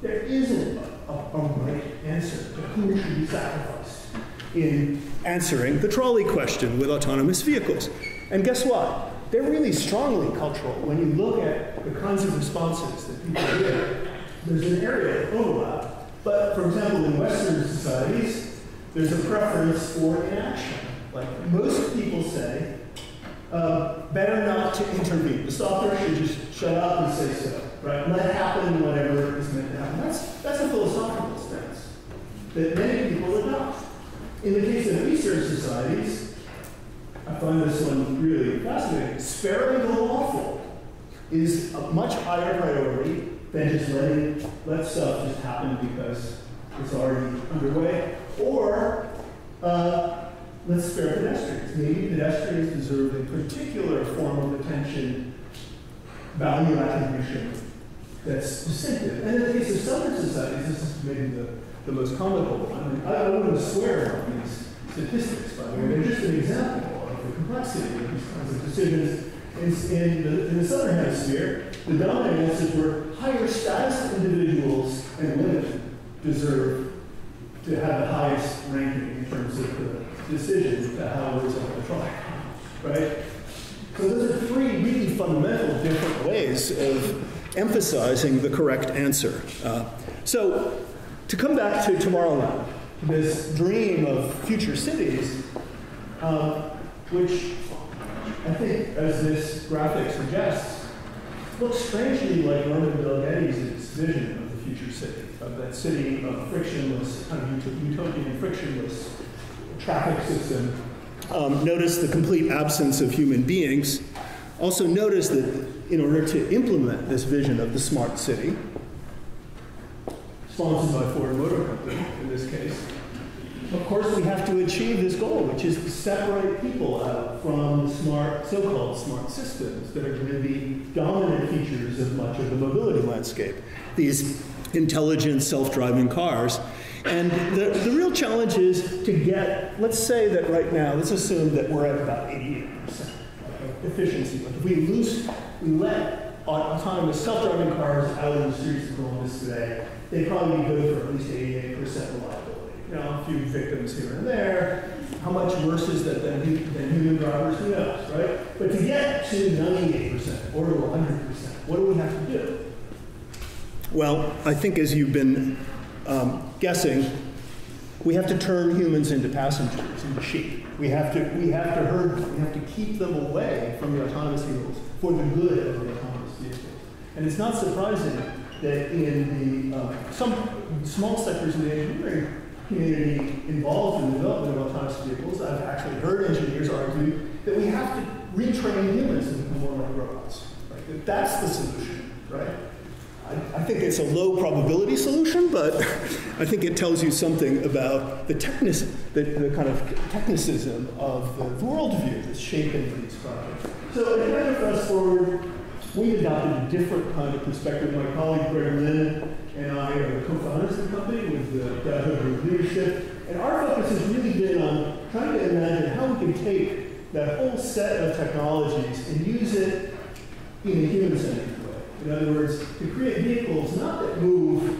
There isn't a, a right answer to who should be sacrificed in answering the trolley question with autonomous vehicles. And guess what? They're really strongly cultural. When you look at the kinds of responses that people give, there's an area of overlap. But for example, in Western societies, there's a preference for inaction. Like most people say, uh, better not to intervene. The software should just shut up and say so, right? Let happen whatever is meant to happen. That's, that's a philosophical stance that many people adopt. In the case of research societies, I find this one really fascinating. Sparing the lawful is a much higher priority than just letting let stuff just happen because it's already underway. Or uh, let's spare pedestrians. Maybe pedestrians deserve a particular form of attention, value attribution that's distinctive. And in the case of Southern societies, this is maybe the, the most comical one. I, mean, I don't want to swear on these statistics, by the way. They're just an example of the complexity of these kinds of decisions. In the, in the Southern Hemisphere, the dominant answers were higher status individuals and women deserve to have the highest ranking in terms of the decision to how it was on the trial, right? So those are three really fundamental different ways of emphasizing the correct answer. Uh, so to come back to Tomorrowland, this dream of future cities, uh, which I think, as this graphic suggests, looks strangely like Norman Bel Geddes' vision of the future city, of that city of frictionless, kind of utopian frictionless traffic system. Um, notice the complete absence of human beings. Also notice that in order to implement this vision of the smart city, sponsored by Ford Motor Company in this case, of course, we have to achieve this goal, which is to separate people out from the smart, so-called smart systems that are going to be dominant features of much of the mobility landscape, these intelligent self-driving cars. And the, the real challenge is to get, let's say that right now, let's assume that we're at about eighty-eight percent efficiency. Like if we lose, we let autonomous self-driving cars out on the streets of Columbus today, they probably go for at least eighty-eight percent reliability. You know, a few victims here and there. How much worse is that than, than human drivers? Who knows, right? But to get to ninety-eight percent or to one hundred percent, what do we have to do? Well, I think as you've been um, guessing, we have to turn humans into passengers and cheat. We have to we have to herd them. We have to keep them away from the autonomous vehicles for the good of the autonomous vehicles. And it's not surprising that in the uh, some small sectors of the engineering community involved in the development of autonomous vehicles, I've actually heard engineers argue that we have to retrain humans to become more like robots. Right? That that's the solution, right? I, I think it's a low probability solution, but I think it tells you something about the, technic the, the kind of technicism of the worldview that's shaping these projects. So in Piaggio Fast Forward, we adopted a different kind of perspective. My colleague Gregory Lynn and I are the co-founders of the company with the Piaggio Group leadership. And our focus has really been on trying to imagine how we can take that whole set of technologies and use it in a human-centered way. In other words, to create vehicles not that move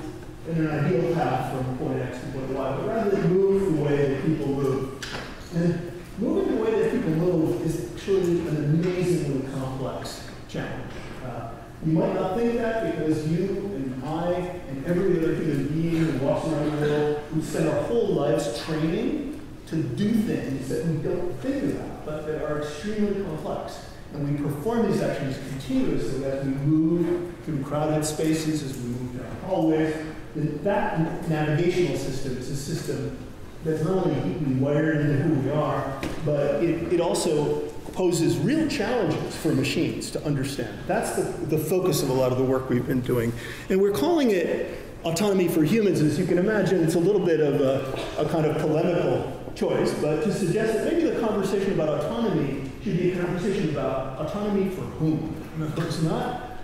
in an ideal path from point X to point Y, but rather than move the way that people move. And moving the way that people move is actually an amazingly complex challenge. Uh, you might not think that because you and I and every other human being who walks around the world, we spend our whole lives training to do things that we don't think about, but that are extremely complex. And we perform these actions continuously as we move through crowded spaces, as we move down hallways. And that navigational system is a system that's not only deeply wired into who we are, but it, it also poses real challenges for machines to understand. That's the, the focus of a lot of the work we've been doing. And we're calling it autonomy for humans. As you can imagine, it's a little bit of a, a kind of polemical choice, but to suggest that maybe the conversation about autonomy should be a conversation about autonomy for whom. It's not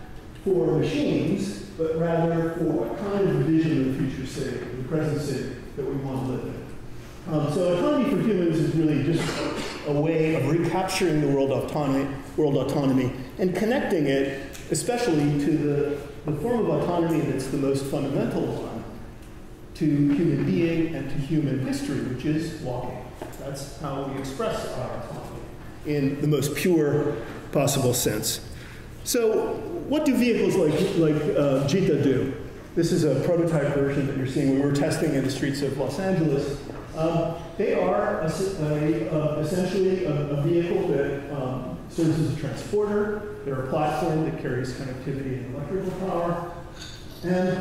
for machines, but rather for a kind of vision of the future city, the present city that we want to live in. Um, so autonomy for humans is really just a way of recapturing the world autonomy, world autonomy and connecting it, especially to the, the form of autonomy that's the most fundamental one to human being and to human history, which is walking. That's how we express our autonomy in the most pure possible sense. So what do vehicles like, like uh, Gita do? This is a prototype version that you're seeing. We were testing in the streets of Los Angeles. Um, they are a, a, a, essentially a, a vehicle that um, serves as a transporter. They're a platform that carries connectivity and electrical power. And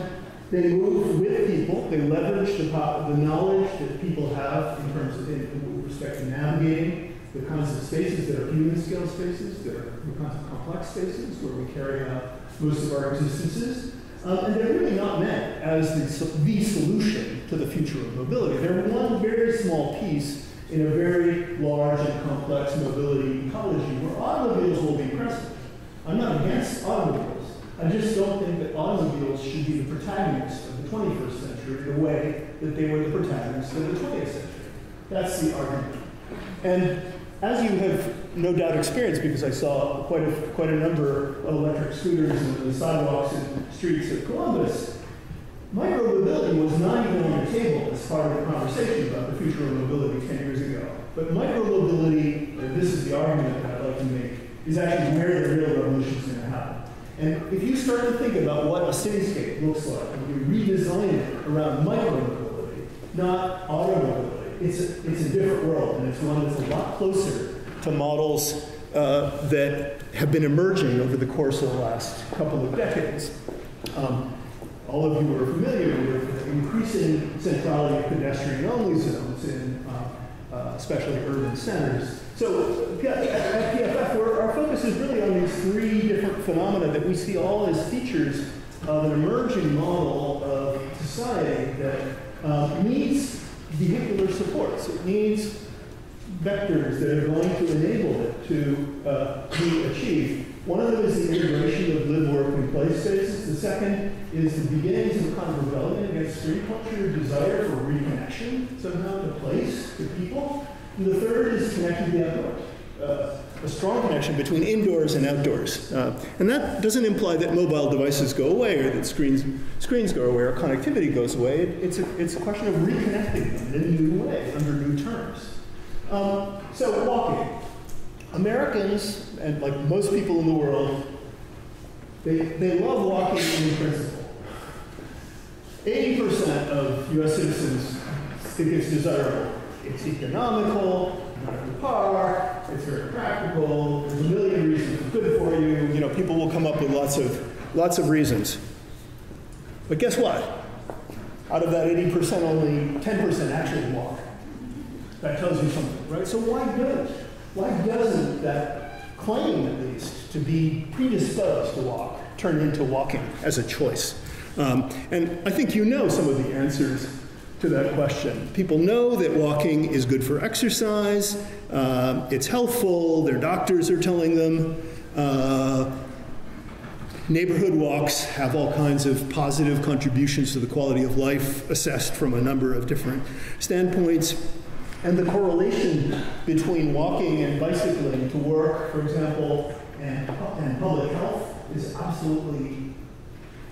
they move with people. They leverage the, the knowledge that people have in terms of, with respect to navigating the kinds of spaces that are human-scale spaces, that are the kinds of complex spaces where we carry out most of our existences. Um, and they're really not meant as the, the solution to the future of mobility. They're one very small piece in a very large and complex mobility ecology where automobiles will be present. I'm not against automobiles. I just don't think that automobiles should be the protagonists of the twenty-first century the way that they were the protagonists of the twentieth century. That's the argument. And as you have no doubt experienced, because I saw quite a, quite a number of electric scooters on the sidewalks and streets of Columbus, micromobility was not even on the table as part of the conversation about the future of mobility ten years ago. But micromobility, and this is the argument that I'd like to make, is actually where the real revolution is going to happen. And if you start to think about what a cityscape looks like, and you redesign it around micromobility, not automobility, It's a, it's a different world, and it's one that's a lot closer to models uh, that have been emerging over the course of the last couple of decades. Um, all of you are familiar with the increasing centrality of pedestrian-only zones in uh, uh, especially urban centers. So at P F F, we're, our focus is really on these three different phenomena that we see all as features of an emerging model of society that uh, needs vehicular supports. It needs vectors that are going to enable it to uh, be achieved. One of them is the integration of live, work, and play spaces. The second is the beginnings of a kind of rebellion against street culture, desire for reconnection somehow to place, to people. And the third is connection to the outdoors, uh, a strong connection between indoors and outdoors. Uh, and that doesn't imply that mobile devices go away or that screens, screens go away or connectivity goes away. It, it's, a, it's a question of reconnecting them in a new way, under new terms. Um, so walking. Americans, and like most people in the world, they, they love walking in principle. eighty percent of U S citizens think it's desirable. It's economical, not in the car. It's very practical. There's a million reasons. Good for you. You know, people will come up with lots of, lots of reasons. But guess what? Out of that eighty percent, only ten percent actually walk. That tells you something, right? So why don't? Why doesn't that claim, at least, to be predisposed to walk turn into walking as a choice? Um, and I think you know some of the answers to that question. People know that walking is good for exercise, uh, it's healthful, their doctors are telling them. Uh, neighborhood walks have all kinds of positive contributions to the quality of life assessed from a number of different standpoints. And the correlation between walking and bicycling to work, for example, and, and public health is absolutely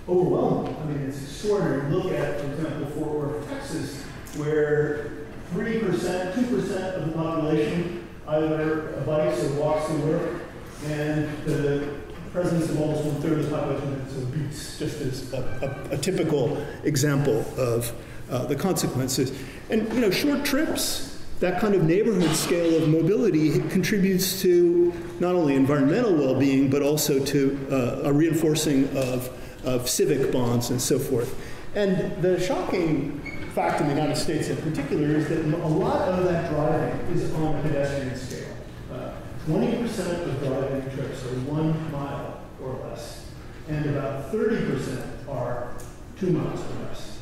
overwhelming. I mean, it's extraordinary. Look at, for example, Fort Worth, Texas, where three percent, two percent of the population either bikes or walks to work, and the presence of almost one-third of the population is obese, just as a, a, a typical example of uh, the consequences. And, you know, short trips, that kind of neighborhood scale of mobility contributes to not only environmental well-being, but also to uh, a reinforcing of of civic bonds and so forth. And the shocking fact in the United States in particular is that a lot of that driving is on a pedestrian scale. twenty percent uh, of driving trips are one mile or less, and about thirty percent are two miles or less.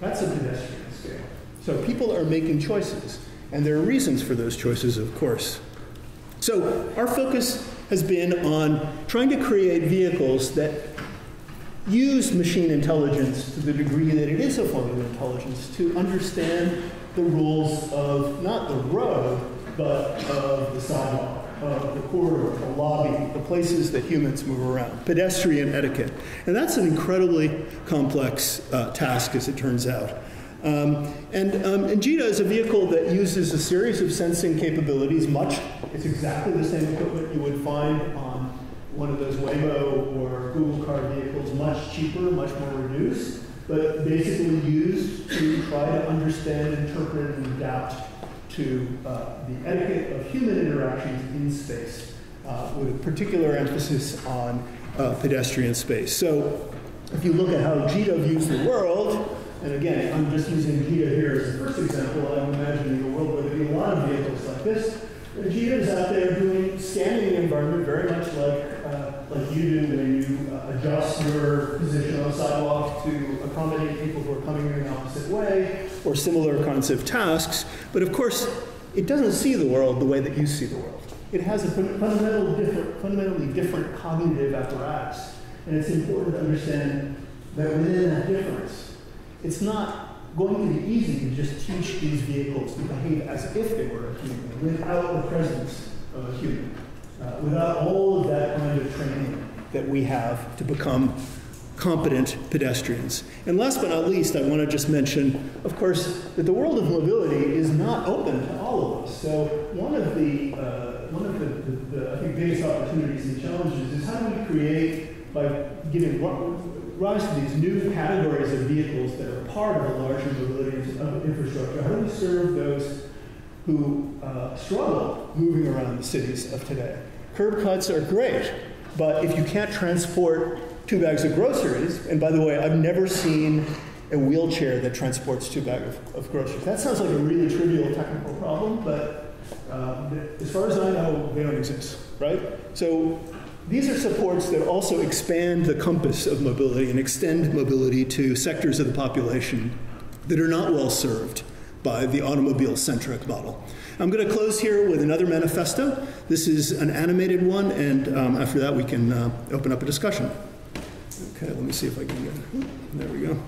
That's a pedestrian scale. So people are making choices, and there are reasons for those choices, of course. So our focus has been on trying to create vehicles that use machine intelligence to the degree that it is a form of intelligence to understand the rules of not the road, but of the sidewalk, of the corridor, the lobby, the places that humans move around, pedestrian etiquette. And that's an incredibly complex uh, task, as it turns out. Um, and, um, and Gita is a vehicle that uses a series of sensing capabilities, much, it's exactly the same equipment you would find on one of those Waymo or Google car vehicles, much cheaper, much more reduced, but basically used to try to understand, interpret, and adapt to uh, the etiquette of human interactions in space, uh, with a particular emphasis on uh, pedestrian space. So if you look at how Gita views the world, and again, I'm just using Gita here as the first example. I'm imagining a world where there'd be a lot of vehicles like this. Gita is out there doing scanning the environment very much like, uh, like you do when you uh, adjust your position on the sidewalk to accommodate people who are coming in the opposite way, or similar kinds of tasks. But of course, it doesn't see the world the way that you see the world. It has a fundamental different, fundamentally different cognitive apparatus. And it's important to understand that within that difference, it's not going to be easy to just teach these vehicles to behave as if they were a human without the presence of a human, uh, without all of that kind of training that we have to become competent pedestrians. And last but not least, I want to just mention, of course, that the world of mobility is not open to all of us. So one of the, uh, one of the, the, the I think biggest opportunities and challenges is how do we create, by giving what rise to these new categories of vehicles that are part of a larger mobility infrastructure. How do we serve those who uh, struggle moving around the cities of today? Curb cuts are great, but if you can't transport two bags of groceries, and by the way, I've never seen a wheelchair that transports two bags of, of groceries. That sounds like a really trivial technical problem, but um, as far as I know, they don't exist, right? So, these are supports that also expand the compass of mobility and extend mobility to sectors of the population that are not well served by the automobile-centric model. I'm going to close here with another manifesto. This is an animated one, and um, after that we can uh, open up a discussion. Okay, let me see if I can get it. There we go.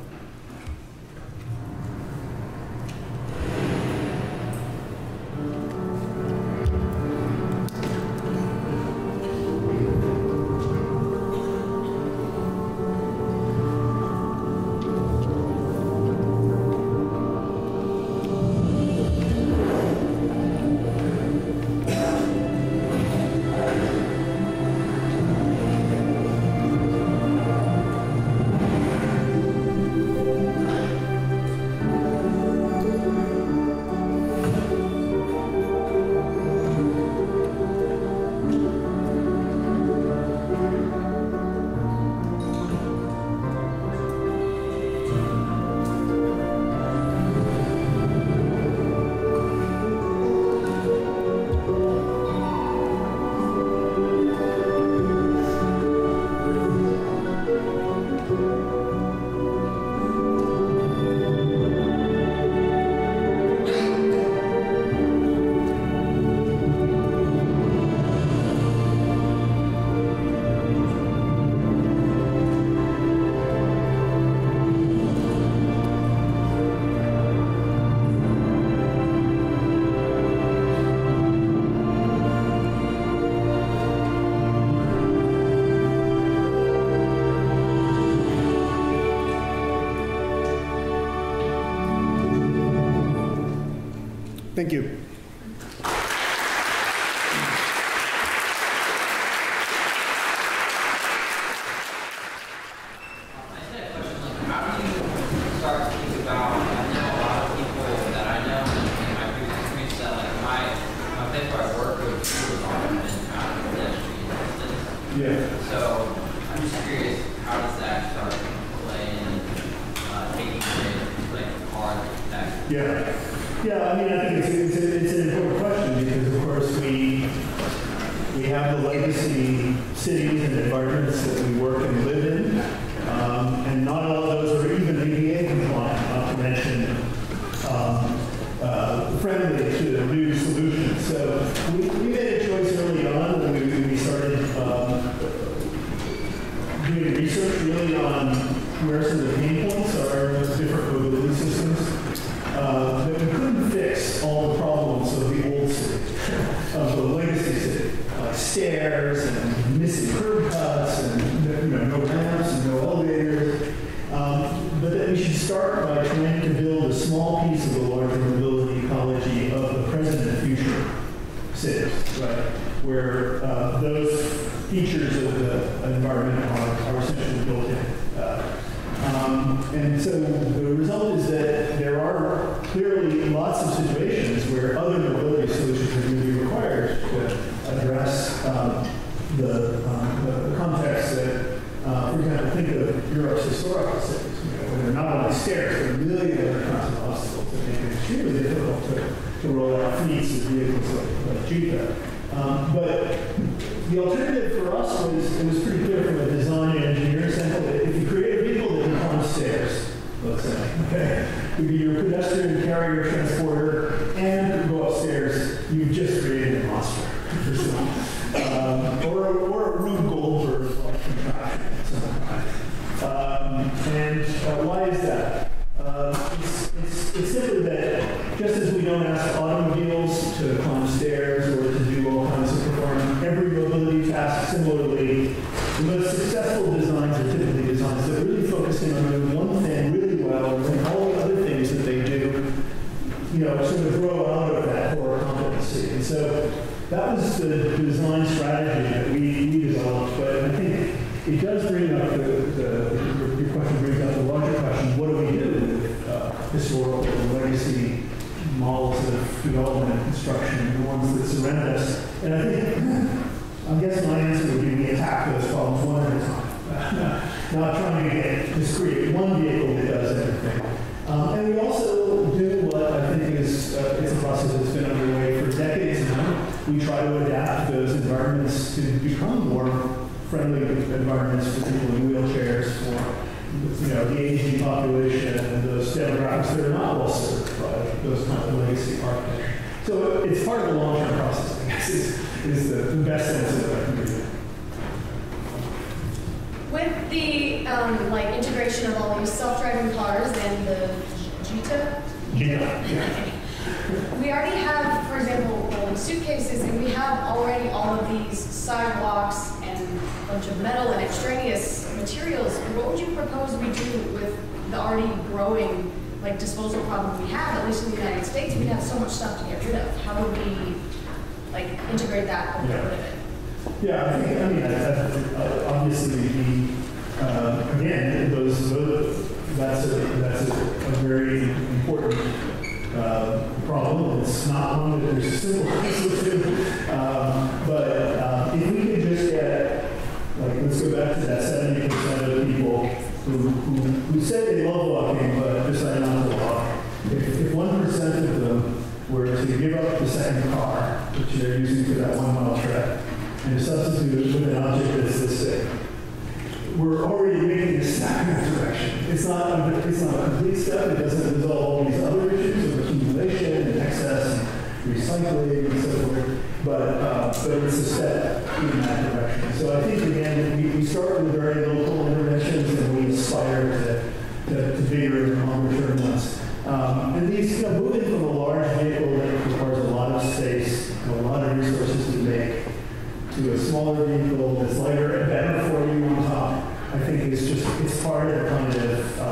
Thank you. doing research really on where some of the pain points are with different mobility systems. Uh, but we couldn't fix all the problems of the old city, of the legacy city, like stairs and missing curb cuts and you know, no ramps and no elevators. Um, but that we should start by trying to build a small piece of the larger mobility ecology of the present and future cities, right? Where uh, those features of the environment are, are essentially built in. Uh, um, and so the result is that there are clearly lots of situations where other mobility solutions are going to be required to address um, the, um, the context that, uh, for example, think of Europe's historical cities, you know, where there are not only stairs, but really other kinds of obstacles that make it extremely difficult to, to roll out fleets of vehicles like, like Gita. Um, but the alternative for us was, it was pretty clear from a design and engineering standpoint, that if you create a vehicle that can climb stairs, let's say, okay, would be your pedestrian carrier transporter and go upstairs, you've just created a monster. um, or, or a Rube Goldberg like contraption. Um, and uh, why is that? Uh, it's, it's, it's simply that just as we don't ask automobiles to climb stairs or to do all kinds of performing every mobility task similarly, the most successful designs are typically designs that really focus in on doing one thing really well and all the other things that they do, you know, sort of grow out of that core competency. And so that was the design strategy that we, we developed, but I think it does bring up the, the your question brings up the larger question, what do we do with uh, historical and legacy models of development and construction, the ones that surround us? And I think, I guess my answer would be we attack those problems one at a time. Not trying to get just create one vehicle that does everything. Um, and we also do what I think is uh, it's a process that's been underway for decades now. We try to adapt those environments to become more friendly environments for people in wheelchairs, for you know, the aging population and those demographics that are not well served by those kind of legacy architecture. So it's part of the long-term process, I guess, is, is the best sense of what I can do. With the um, like integration of all these self-driving cars and the Gita, Gita. Yeah. We already have, for example, rolling suitcases, and we have already all of these sidewalks and a bunch of metal and extraneous materials. What would you propose we do with the already growing like disposal problem we have, at least in the United States? We have so much stuff to get rid of. How do we like integrate that and get rid of it? Yeah, I think, I mean, uh, obviously, the, uh, again, those, those, that's, a, that's a, a very important uh, problem. It's not one that there's a simple answer to. Um, but uh, if we could just get, like, let's go back to that seventy percent of the people who, who, who said they love walking but decided not to walk. If, if one percent of them were to give up the second car, which they're using for that one mile trip, and substitute it with an object that's this big, we're already making a step in that direction. It's not a, it's not a complete step. It doesn't resolve all these other issues of accumulation and excess and recycling and so forth, but, uh, but it's a step in that direction. So I think, again, we, we start with very local interventions and we aspire to, to, to bigger and longer-term ones. Um, and these, you know, moving from a large vehicle that requires a lot of space and a lot of resources to make to a smaller vehicle that's lighter and better for you on top, I think it's just, it's part of kind of uh,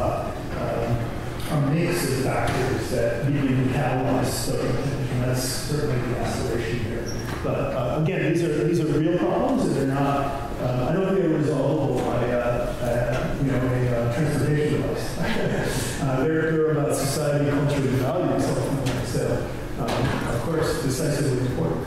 uh, a mix of factors that begin to catalyze social change, and that's certainly the aspiration here. But uh, again, these are these are real problems, and they're not, uh, I don't think they're resolvable by uh, uh, you know, a uh, transportation device. uh, they're, they're about society, culture, and values, ultimately. So, um, of course, decisively important.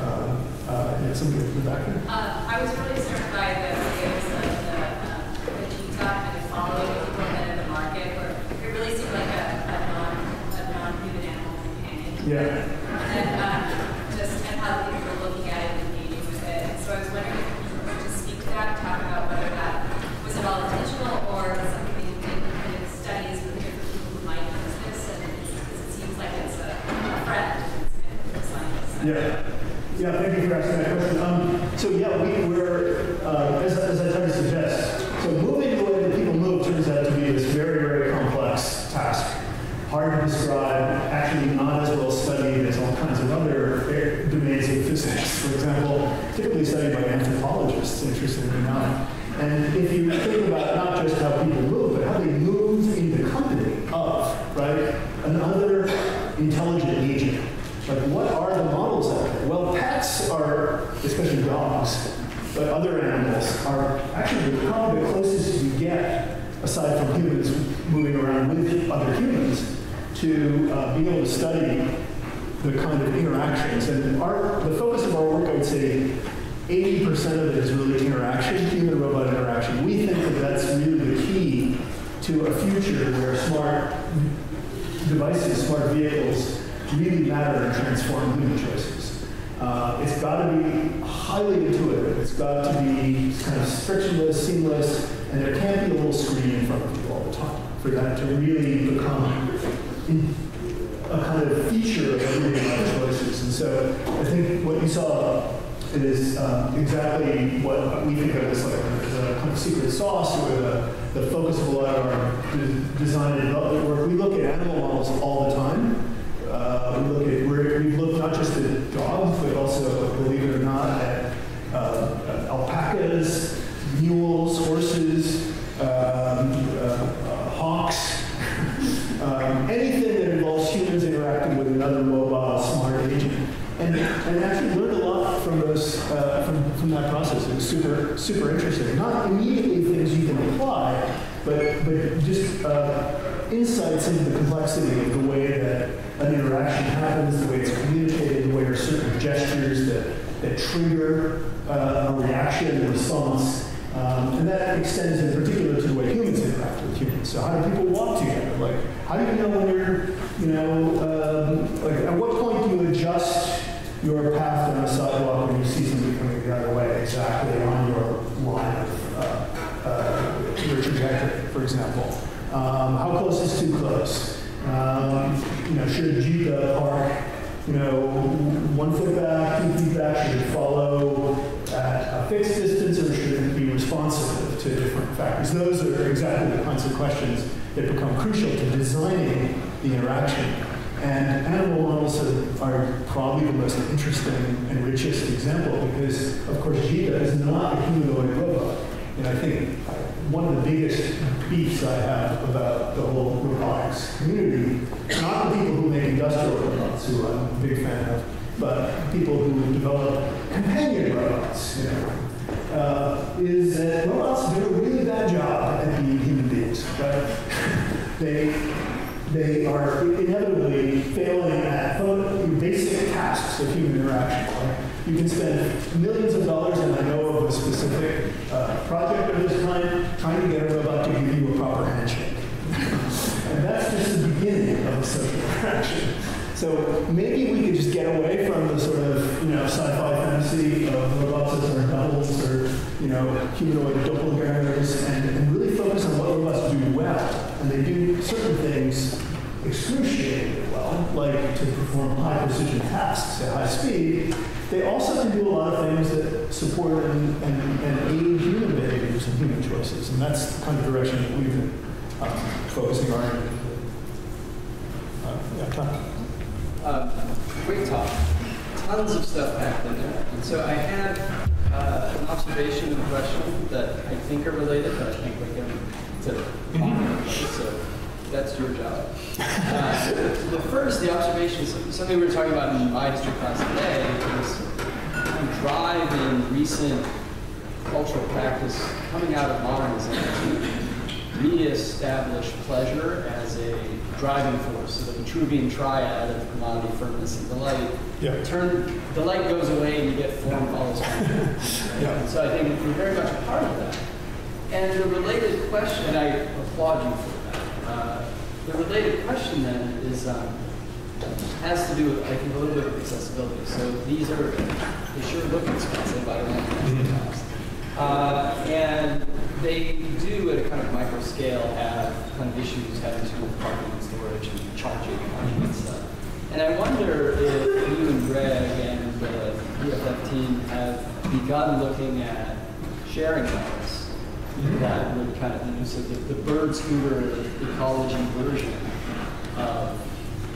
Uh, Uh, yeah, somebody in the back there. Uh, I was really struck by the videos of the, uh, the Gita and the following of people that in the market, where it really seemed like a, a non, a non-human animal companion. Yeah. And uh, just and how people were looking at it and engaging with it. And so I was wondering if you could just speak to that, talk about whether that was at all intentional or something you did in studies with different people who might use this, and because it seems like it's a, a threat to science. Yeah. Yeah, thank you for asking that question. Um, so yeah, we were, uh, as, as I tried to suggest, psychologists interestingly enough. And if you think about not just how people move, but how they move in the company of, right, another intelligent agent. Like, what are the models out there? Well, pets are, especially dogs, but other animals are actually probably the closest you get, aside from humans moving around with other humans, to uh, being able to study the kind of interactions. And our, the focus of our work, I would say, eighty percent of it is really interaction, human-robot interaction. We think that that's really the key to a future where smart devices, smart vehicles, really matter and transform human choices. Uh, it's got to be highly intuitive. It's got to be kind of frictionless, seamless, and there can't be a little screen in front of you all the time for that to really become a kind of feature of everyday life choices. And so I think what you saw is uh, exactly what we think of as like the kind of secret sauce or the, the focus of a lot of our design and development work. We look at animal models all the time. Uh, we look at, we're, we look not just at dogs, but also, believe it or not, at uh, alpacas, mules, horses, um, uh, uh, hawks, um, anything that involves humans interacting with another mobile smart agent, and and actually learned a lot from those uh, from from that process. It was super super interesting. Not immediately things you can apply, but but just uh, insights into the complexity of the way that an interaction happens, the way it's communicated, the way there are certain gestures that, that trigger uh, a reaction and response. Um, and that extends in particular to the way humans interact with humans. So how do people walk together? Like, how do you know when you're, you know, um, like at what point do you adjust your path on a sidewalk when you see somebody coming the other way exactly on your line of uh, uh, your trajectory, for example? Um, how close is too close? Um, you know, should Gita park, you know, one foot back, two feet back, should it follow at a fixed distance, or should it be responsive to different factors? Those are exactly the kinds of questions that become crucial to designing the interaction. And animal models are probably the most interesting and richest example because, of course, Gita is not a humanoid robot. And I think one of the biggest beefs I have about the whole robotics community, not the people who make industrial robots, who I'm a big fan of, but people who develop companion robots, you know, uh, is that robots do a really bad job at being human beings, right? They, they are inevitably failing at basic tasks of human interaction. Right? You can spend millions of dollars, and I know of a specific uh, project of this kind, trying to get a robot to give you a proper handshake. And that's just the beginning of social interaction. So maybe we could just get away from the sort of, you know, sci-fi fantasy of robots as our doubles or, you know, humanoid doppelgangers, and, and really focus on what robots do well. And they do certain things excruciatingly well, like to perform high-precision tasks at high speed. They also can do a lot of things that support and, and, and aid human behaviors and human choices, and that's the kind of direction that we've been um, focusing on. Uh, yeah, Tom. Uh, great talk. Tons of stuff happened there. And so I had uh, an observation and question that I think are related, but I think we can to mm-hmm. So that's your job. Uh, the first, the observation, something we were talking about in my history class today is driving recent cultural practice coming out of modernism to reestablish pleasure as a driving force, so the Vitruvian triad of commodity, firmness, and delight. Yeah. Turn, delight goes away and you get form follows function. Yeah. So I think we're very much a part of that. And the related question, and I applaud you for that, uh, the related question then is, um, has to do with, I think, a little bit of accessibility. So these are, they sure look expensive, I don't know. Uh, and they do, at a kind of micro scale, have kind of issues having to do with parking and storage and charging and all that stuff. And I wonder if you and Greg and the B F F team have begun looking at sharing models that would kind of use the, the bird scooter, the ecology version of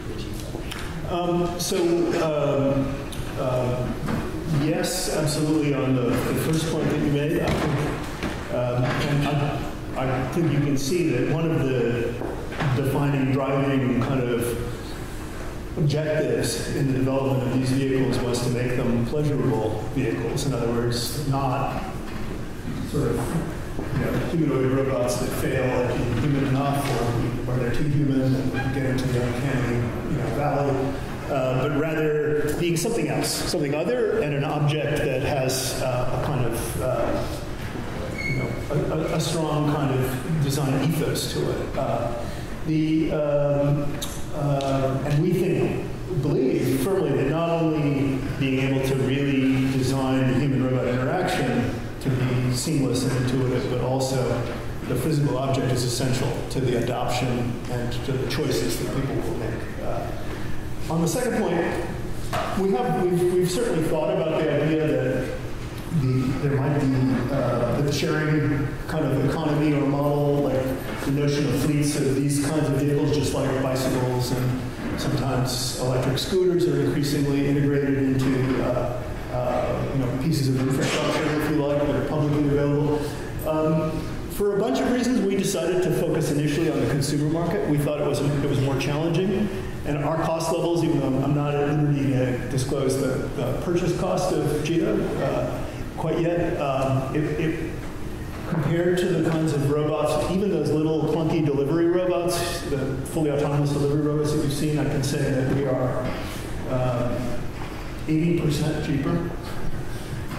the G P S. Um, so um, uh, Yes, absolutely. On the, the first point that you made, I think, um, and I, I think you can see that one of the defining, driving kind of objectives in the development of these vehicles was to make them pleasurable vehicles. In other words, not sort of you know, humanoid robots that fail at being human enough, or, or they're too human and get into the uncanny you know, valley, uh, but rather being something else, something other, and an object that has uh, a kind of uh, you know, a, a strong kind of design ethos to it. Uh, the um, Uh, and we think, believe firmly that not only being able to really design the human-robot interaction to be seamless and intuitive, but also the physical object is essential to the adoption and to the choices that people will make. Uh, on the second point, we have, we've, we've certainly thought about the idea that the, there might be uh, the sharing kind of economy or model, like the notion of fleets of these kinds of vehicles, just like bicycles and sometimes electric scooters, are increasingly integrated into uh, uh, you know, pieces of infrastructure, if you like, that are publicly available. Um, for a bunch of reasons, we decided to focus initially on the consumer market. We thought it was it was more challenging, and our cost levels, even though I'm not at liberty to disclose the, the purchase cost of Gita, uh, quite yet, um, it, it, compared to the kinds of robots, even those little clunky delivery robots, the fully autonomous delivery robots that we've seen, I can say that we are uh, eighty percent cheaper.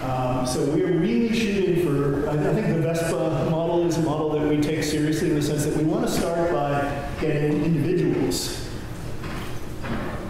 Um, so we are really shooting for, I, I think the Vespa model is a model that we take seriously in the sense that we want to start by getting individuals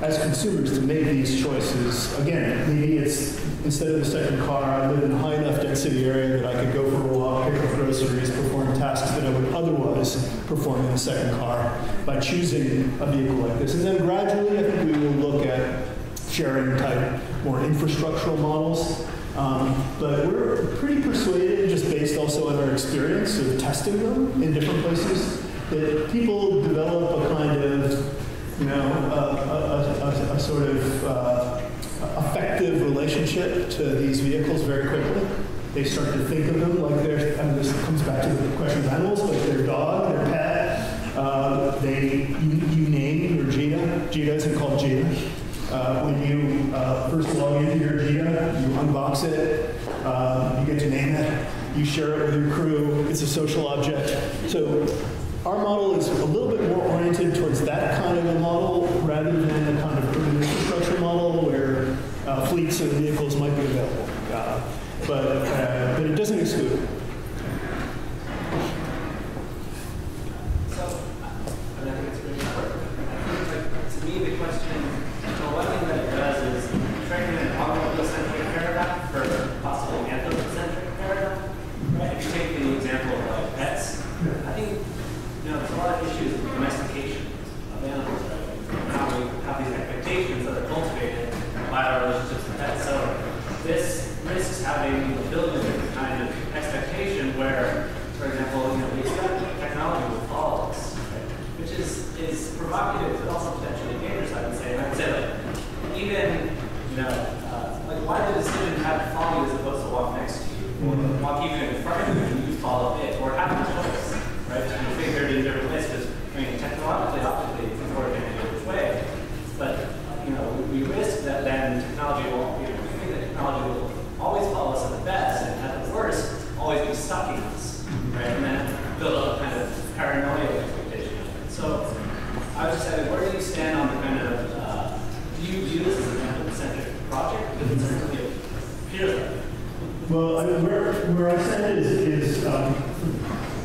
as consumers to make these choices. Again, maybe it's instead of the second car, I live in a high enough density area that I could go for a walk, pick up groceries, perform tasks that I would otherwise perform in the second car by choosing a vehicle like this. And then gradually, I think we will look at sharing type, more infrastructural models. Um, but we're pretty persuaded, just based also on our experience of testing them in different places, that people develop a kind of You know, a, a, a, a sort of uh, affective relationship to these vehicles very quickly. They start to think of them like they're, and this comes back to the question of animals, like their dog, their pet. Uh, they, you, you name your Gita. Gita isn't called Gita. Uh, when you uh, first log into your Gita, you unbox it, uh, you get to name it, you share it with your crew, it's a social object. So, our model is a little bit more oriented towards that kind of a model rather than the kind of urban infrastructure model where uh, fleets of vehicles might be available. Uh, but, uh, but it doesn't exclude it. So, I mean, I think it's really important. I think, like, to me, the question, so one thing that it does is trying to an anthropocentric paradigm for a possible anthropocentric paradigm. Right? If you take the example of like, pets, I think. You know, there's a lot of issues with domestication of animals, right? How we have these expectations that are cultivated by our relationships with pets. So this risks having the building a kind of expectation where, for example, you know, we expect technology will follow us, right? Which is is provocative, but also potentially dangerous, I would say. And I would say, like, even, you know, uh, like why the decision to have to follow you as opposed to walk next to you, or walk even in front of you and you follow it, or have a choice. Right? And you figure it in different ways because, I mean, technologically, optically, it's more advantage which way. But, you know, we risk that then technology will, you know, we think that technology will always follow us at the best and at the worst, always be stalking us, right? And then build up a kind of paranoia expectation. So, I was just saying, where do you stand on the kind of, uh, do you view this as an anthropocentric project? Because it's certainly a peer. Well, I mean, where, where I stand is, is um,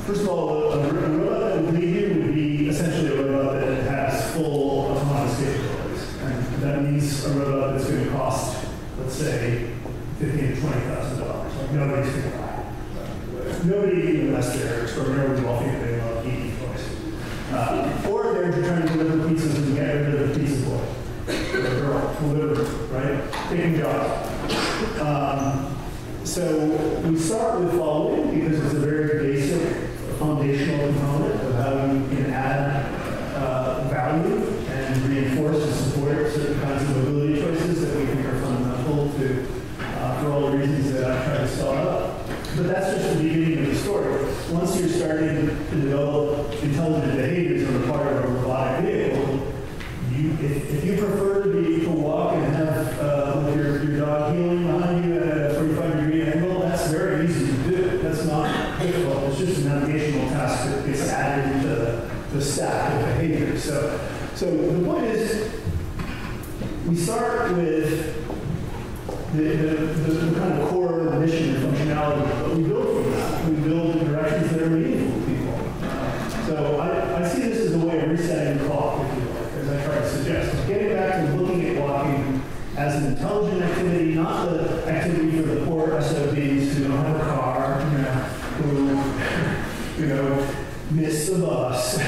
first of all, a robot that would lead you would be essentially a robot that has full autonomous capabilities. And that means a robot that's going to cost, let's say, fifteen thousand dollars to twenty thousand dollars. Like nobody's going to buy it. Nobody, even unless they're extraordinarily wealthy and they love eating toys. Or they're trying to deliver pizzas and get rid of the pizza boy. Or girl, deliver, right? Taking jobs. Um, so we start with following because it's a very basic foundational component of how you can add uh, value and reinforce and support certain kinds of mobility choices that we think are fundamental to uh, to develop intelligent behaviors on the part of a robotic vehicle. You, if, if you prefer to be to walk and have uh, your, your dog healing on you at a forty-five degree angle, that's very easy to do. That's not difficult. It's just a navigational task that gets added to the, the stack of behavior. So, so the point is, we start with the, the, the kind of core of the mission and functionality, but we build from that. We build interactions that are meaningful to people. So I, I see this as a way of resetting the clock, if you like, as I try to suggest. Getting back to looking at walking as an intelligent activity, not the activity for the poor S O Bs who don't have a car, you know, who you know, miss the bus,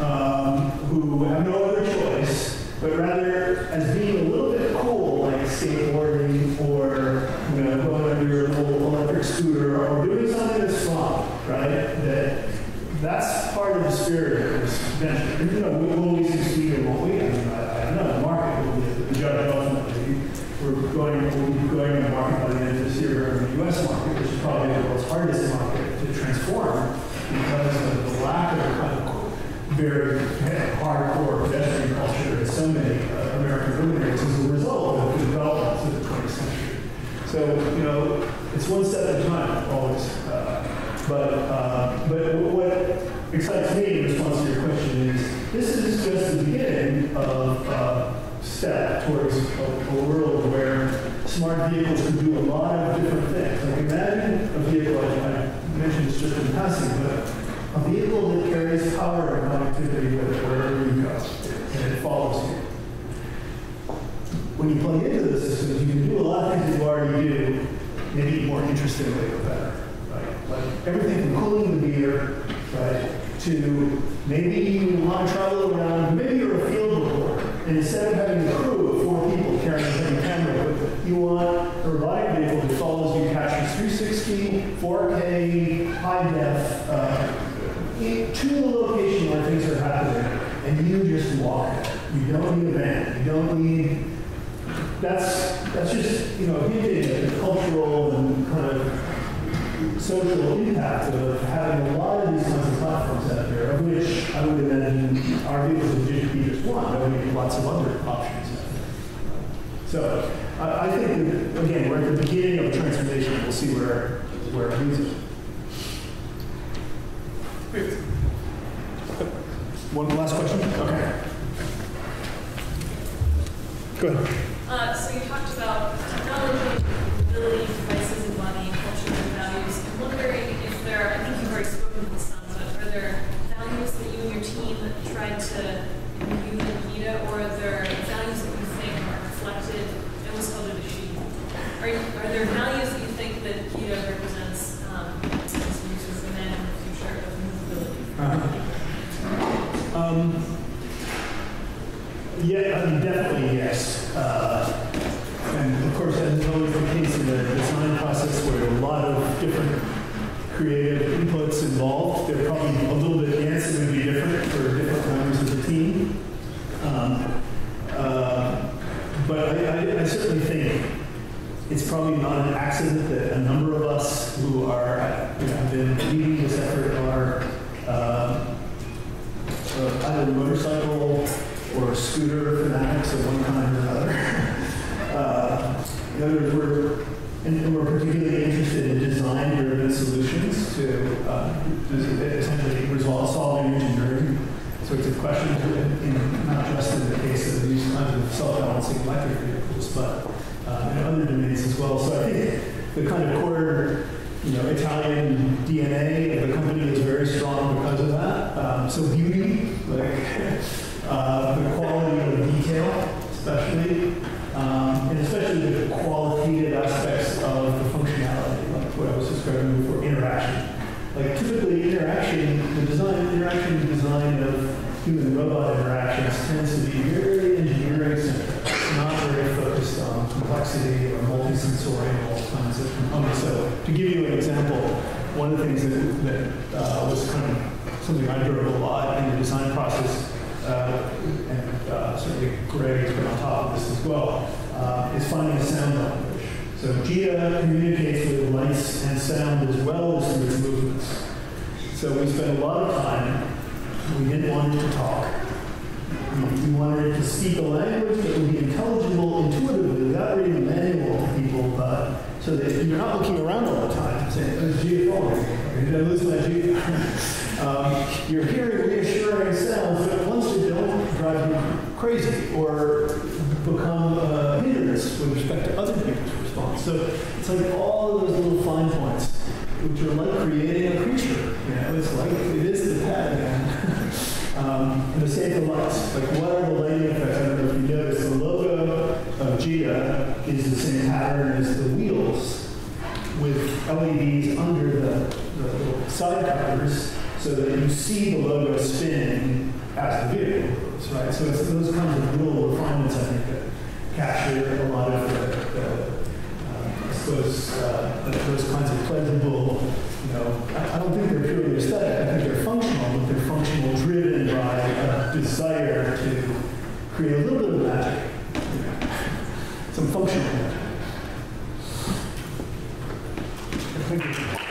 um, who have no other choice, but rather as being a little bit cool, like skateboarding or you know, going under your little electric scooter or doing something that's fun, right? That, that's part of the spirit of this venture. You know, will we succeed or won't we? I mean, I, I don't know, the market will be the judge ultimately. We're going, we'll be going to the market by the end of this year in the U S market, which is probably the world's hardest market to transform because of the lack of kind of very hardcore pedestrian culture in so many uh, American immigrants as a result of the developments of the twentieth century. So, you know, it's one step at a time, always. Uh, but, uh, but what excites me in response to your question is, this is just the beginning of a step towards a, a world where smart vehicles can do a lot of different things. Like imagine a vehicle, I mentioned this just in passing, but a vehicle that carries power and connectivity with it wherever you go, and it follows you. When you plug into the system, you can do a lot of things you already do, maybe more interestingly or better. Right? Like everything from cooling the beer, right, to maybe you want to travel around, maybe you're a field reporter, and instead of having a crew of four people carrying a camera with it, you want a robotic vehicle that follows you, captures three sixty, four K, high def, uh, to the location where things are happening, and you just walk. You don't need a van. You don't need. That's that's just you know hitting the cultural and kind of social impact of having a lot of these kinds of platforms out there, of which I would imagine our vehicles would just be just one. There would be lots of other options out there. So I, I think that, again, we're at the beginning of a transformation. We'll see where where it leads us. One last question? Okay. Go ahead. Uh, so you talked about technology, ability, devices, and money, culture, and values. I'm wondering if there are, I think you've already spoken to this, but are there values that you and your team tried to imbue in Gita, or are there values that you think are reflected? I almost called it a sheet. Are, are there values that you think that Gita represents um, as users and then in the future of movability? Uh-huh. Um, yeah, I mean, definitely yes. Uh, and of course, as is always the case in the design process, where a lot of different creative inputs involved, they're probably a little bit yes, it would be different for different members of the team. Um, uh, but I, I, I certainly think it's probably not an accident that a number of us who are you know, have been leading this effort are. Uh, Uh, either motorcycle or a scooter fanatics of one kind or another. uh, in other words, we're, and we're particularly interested in design-driven solutions to uh, essentially resolve solving engineering sorts of questions, in, in, not just in the case of these kinds of self-balancing electric vehicles, but uh, in other domains as well. So I think the kind of core you know, Italian D N A of the company is very strong because of that. Um, so beauty, like uh, the quality of detail, especially, um, and especially the qualitative aspects of the functionality, like what I was describing before, interaction. Like typically, interaction, the design, interaction, and design of human-robot interactions tends to be very engineering-centric, not very focused on complexity or multisensorial kinds of components. So to give you an example, one of the things that, that uh, was kind of something I drove a lot in the design process, uh, and uh, certainly Greg has been on top of this as well, uh, is finding a sound language. So Gita communicates with lights and sound as well as through its movements. So we spent a lot of time, we didn't want it to talk. We wanted it to speak a language that would be intelligible intuitively without reading the manual to people, but so that you're not looking around all the time saying, oh, it's G F O, did I lose my G F O? um, you're hearing reassuring sounds that once you don't drive you crazy or become a hindrance with respect to other people's response. So it's like all of those little fine points, which are like creating a creature. You know, it's like it is the pattern. um, and the same for lights. Like what are the lighting effects? I don't know if you noticed the logo of Gita is the same pattern as the wheels, with L E Ds under the, the little side covers, so that you see the logo spin as the vehicle goes, right? So it's those kinds of little refinements I think that capture a lot of the, the Those, uh, those kinds of pleasurable, you know, I, I don't think they're purely aesthetic. I think they're functional, but they're functional driven by a desire to create a little bit of magic, you know, some functional magic.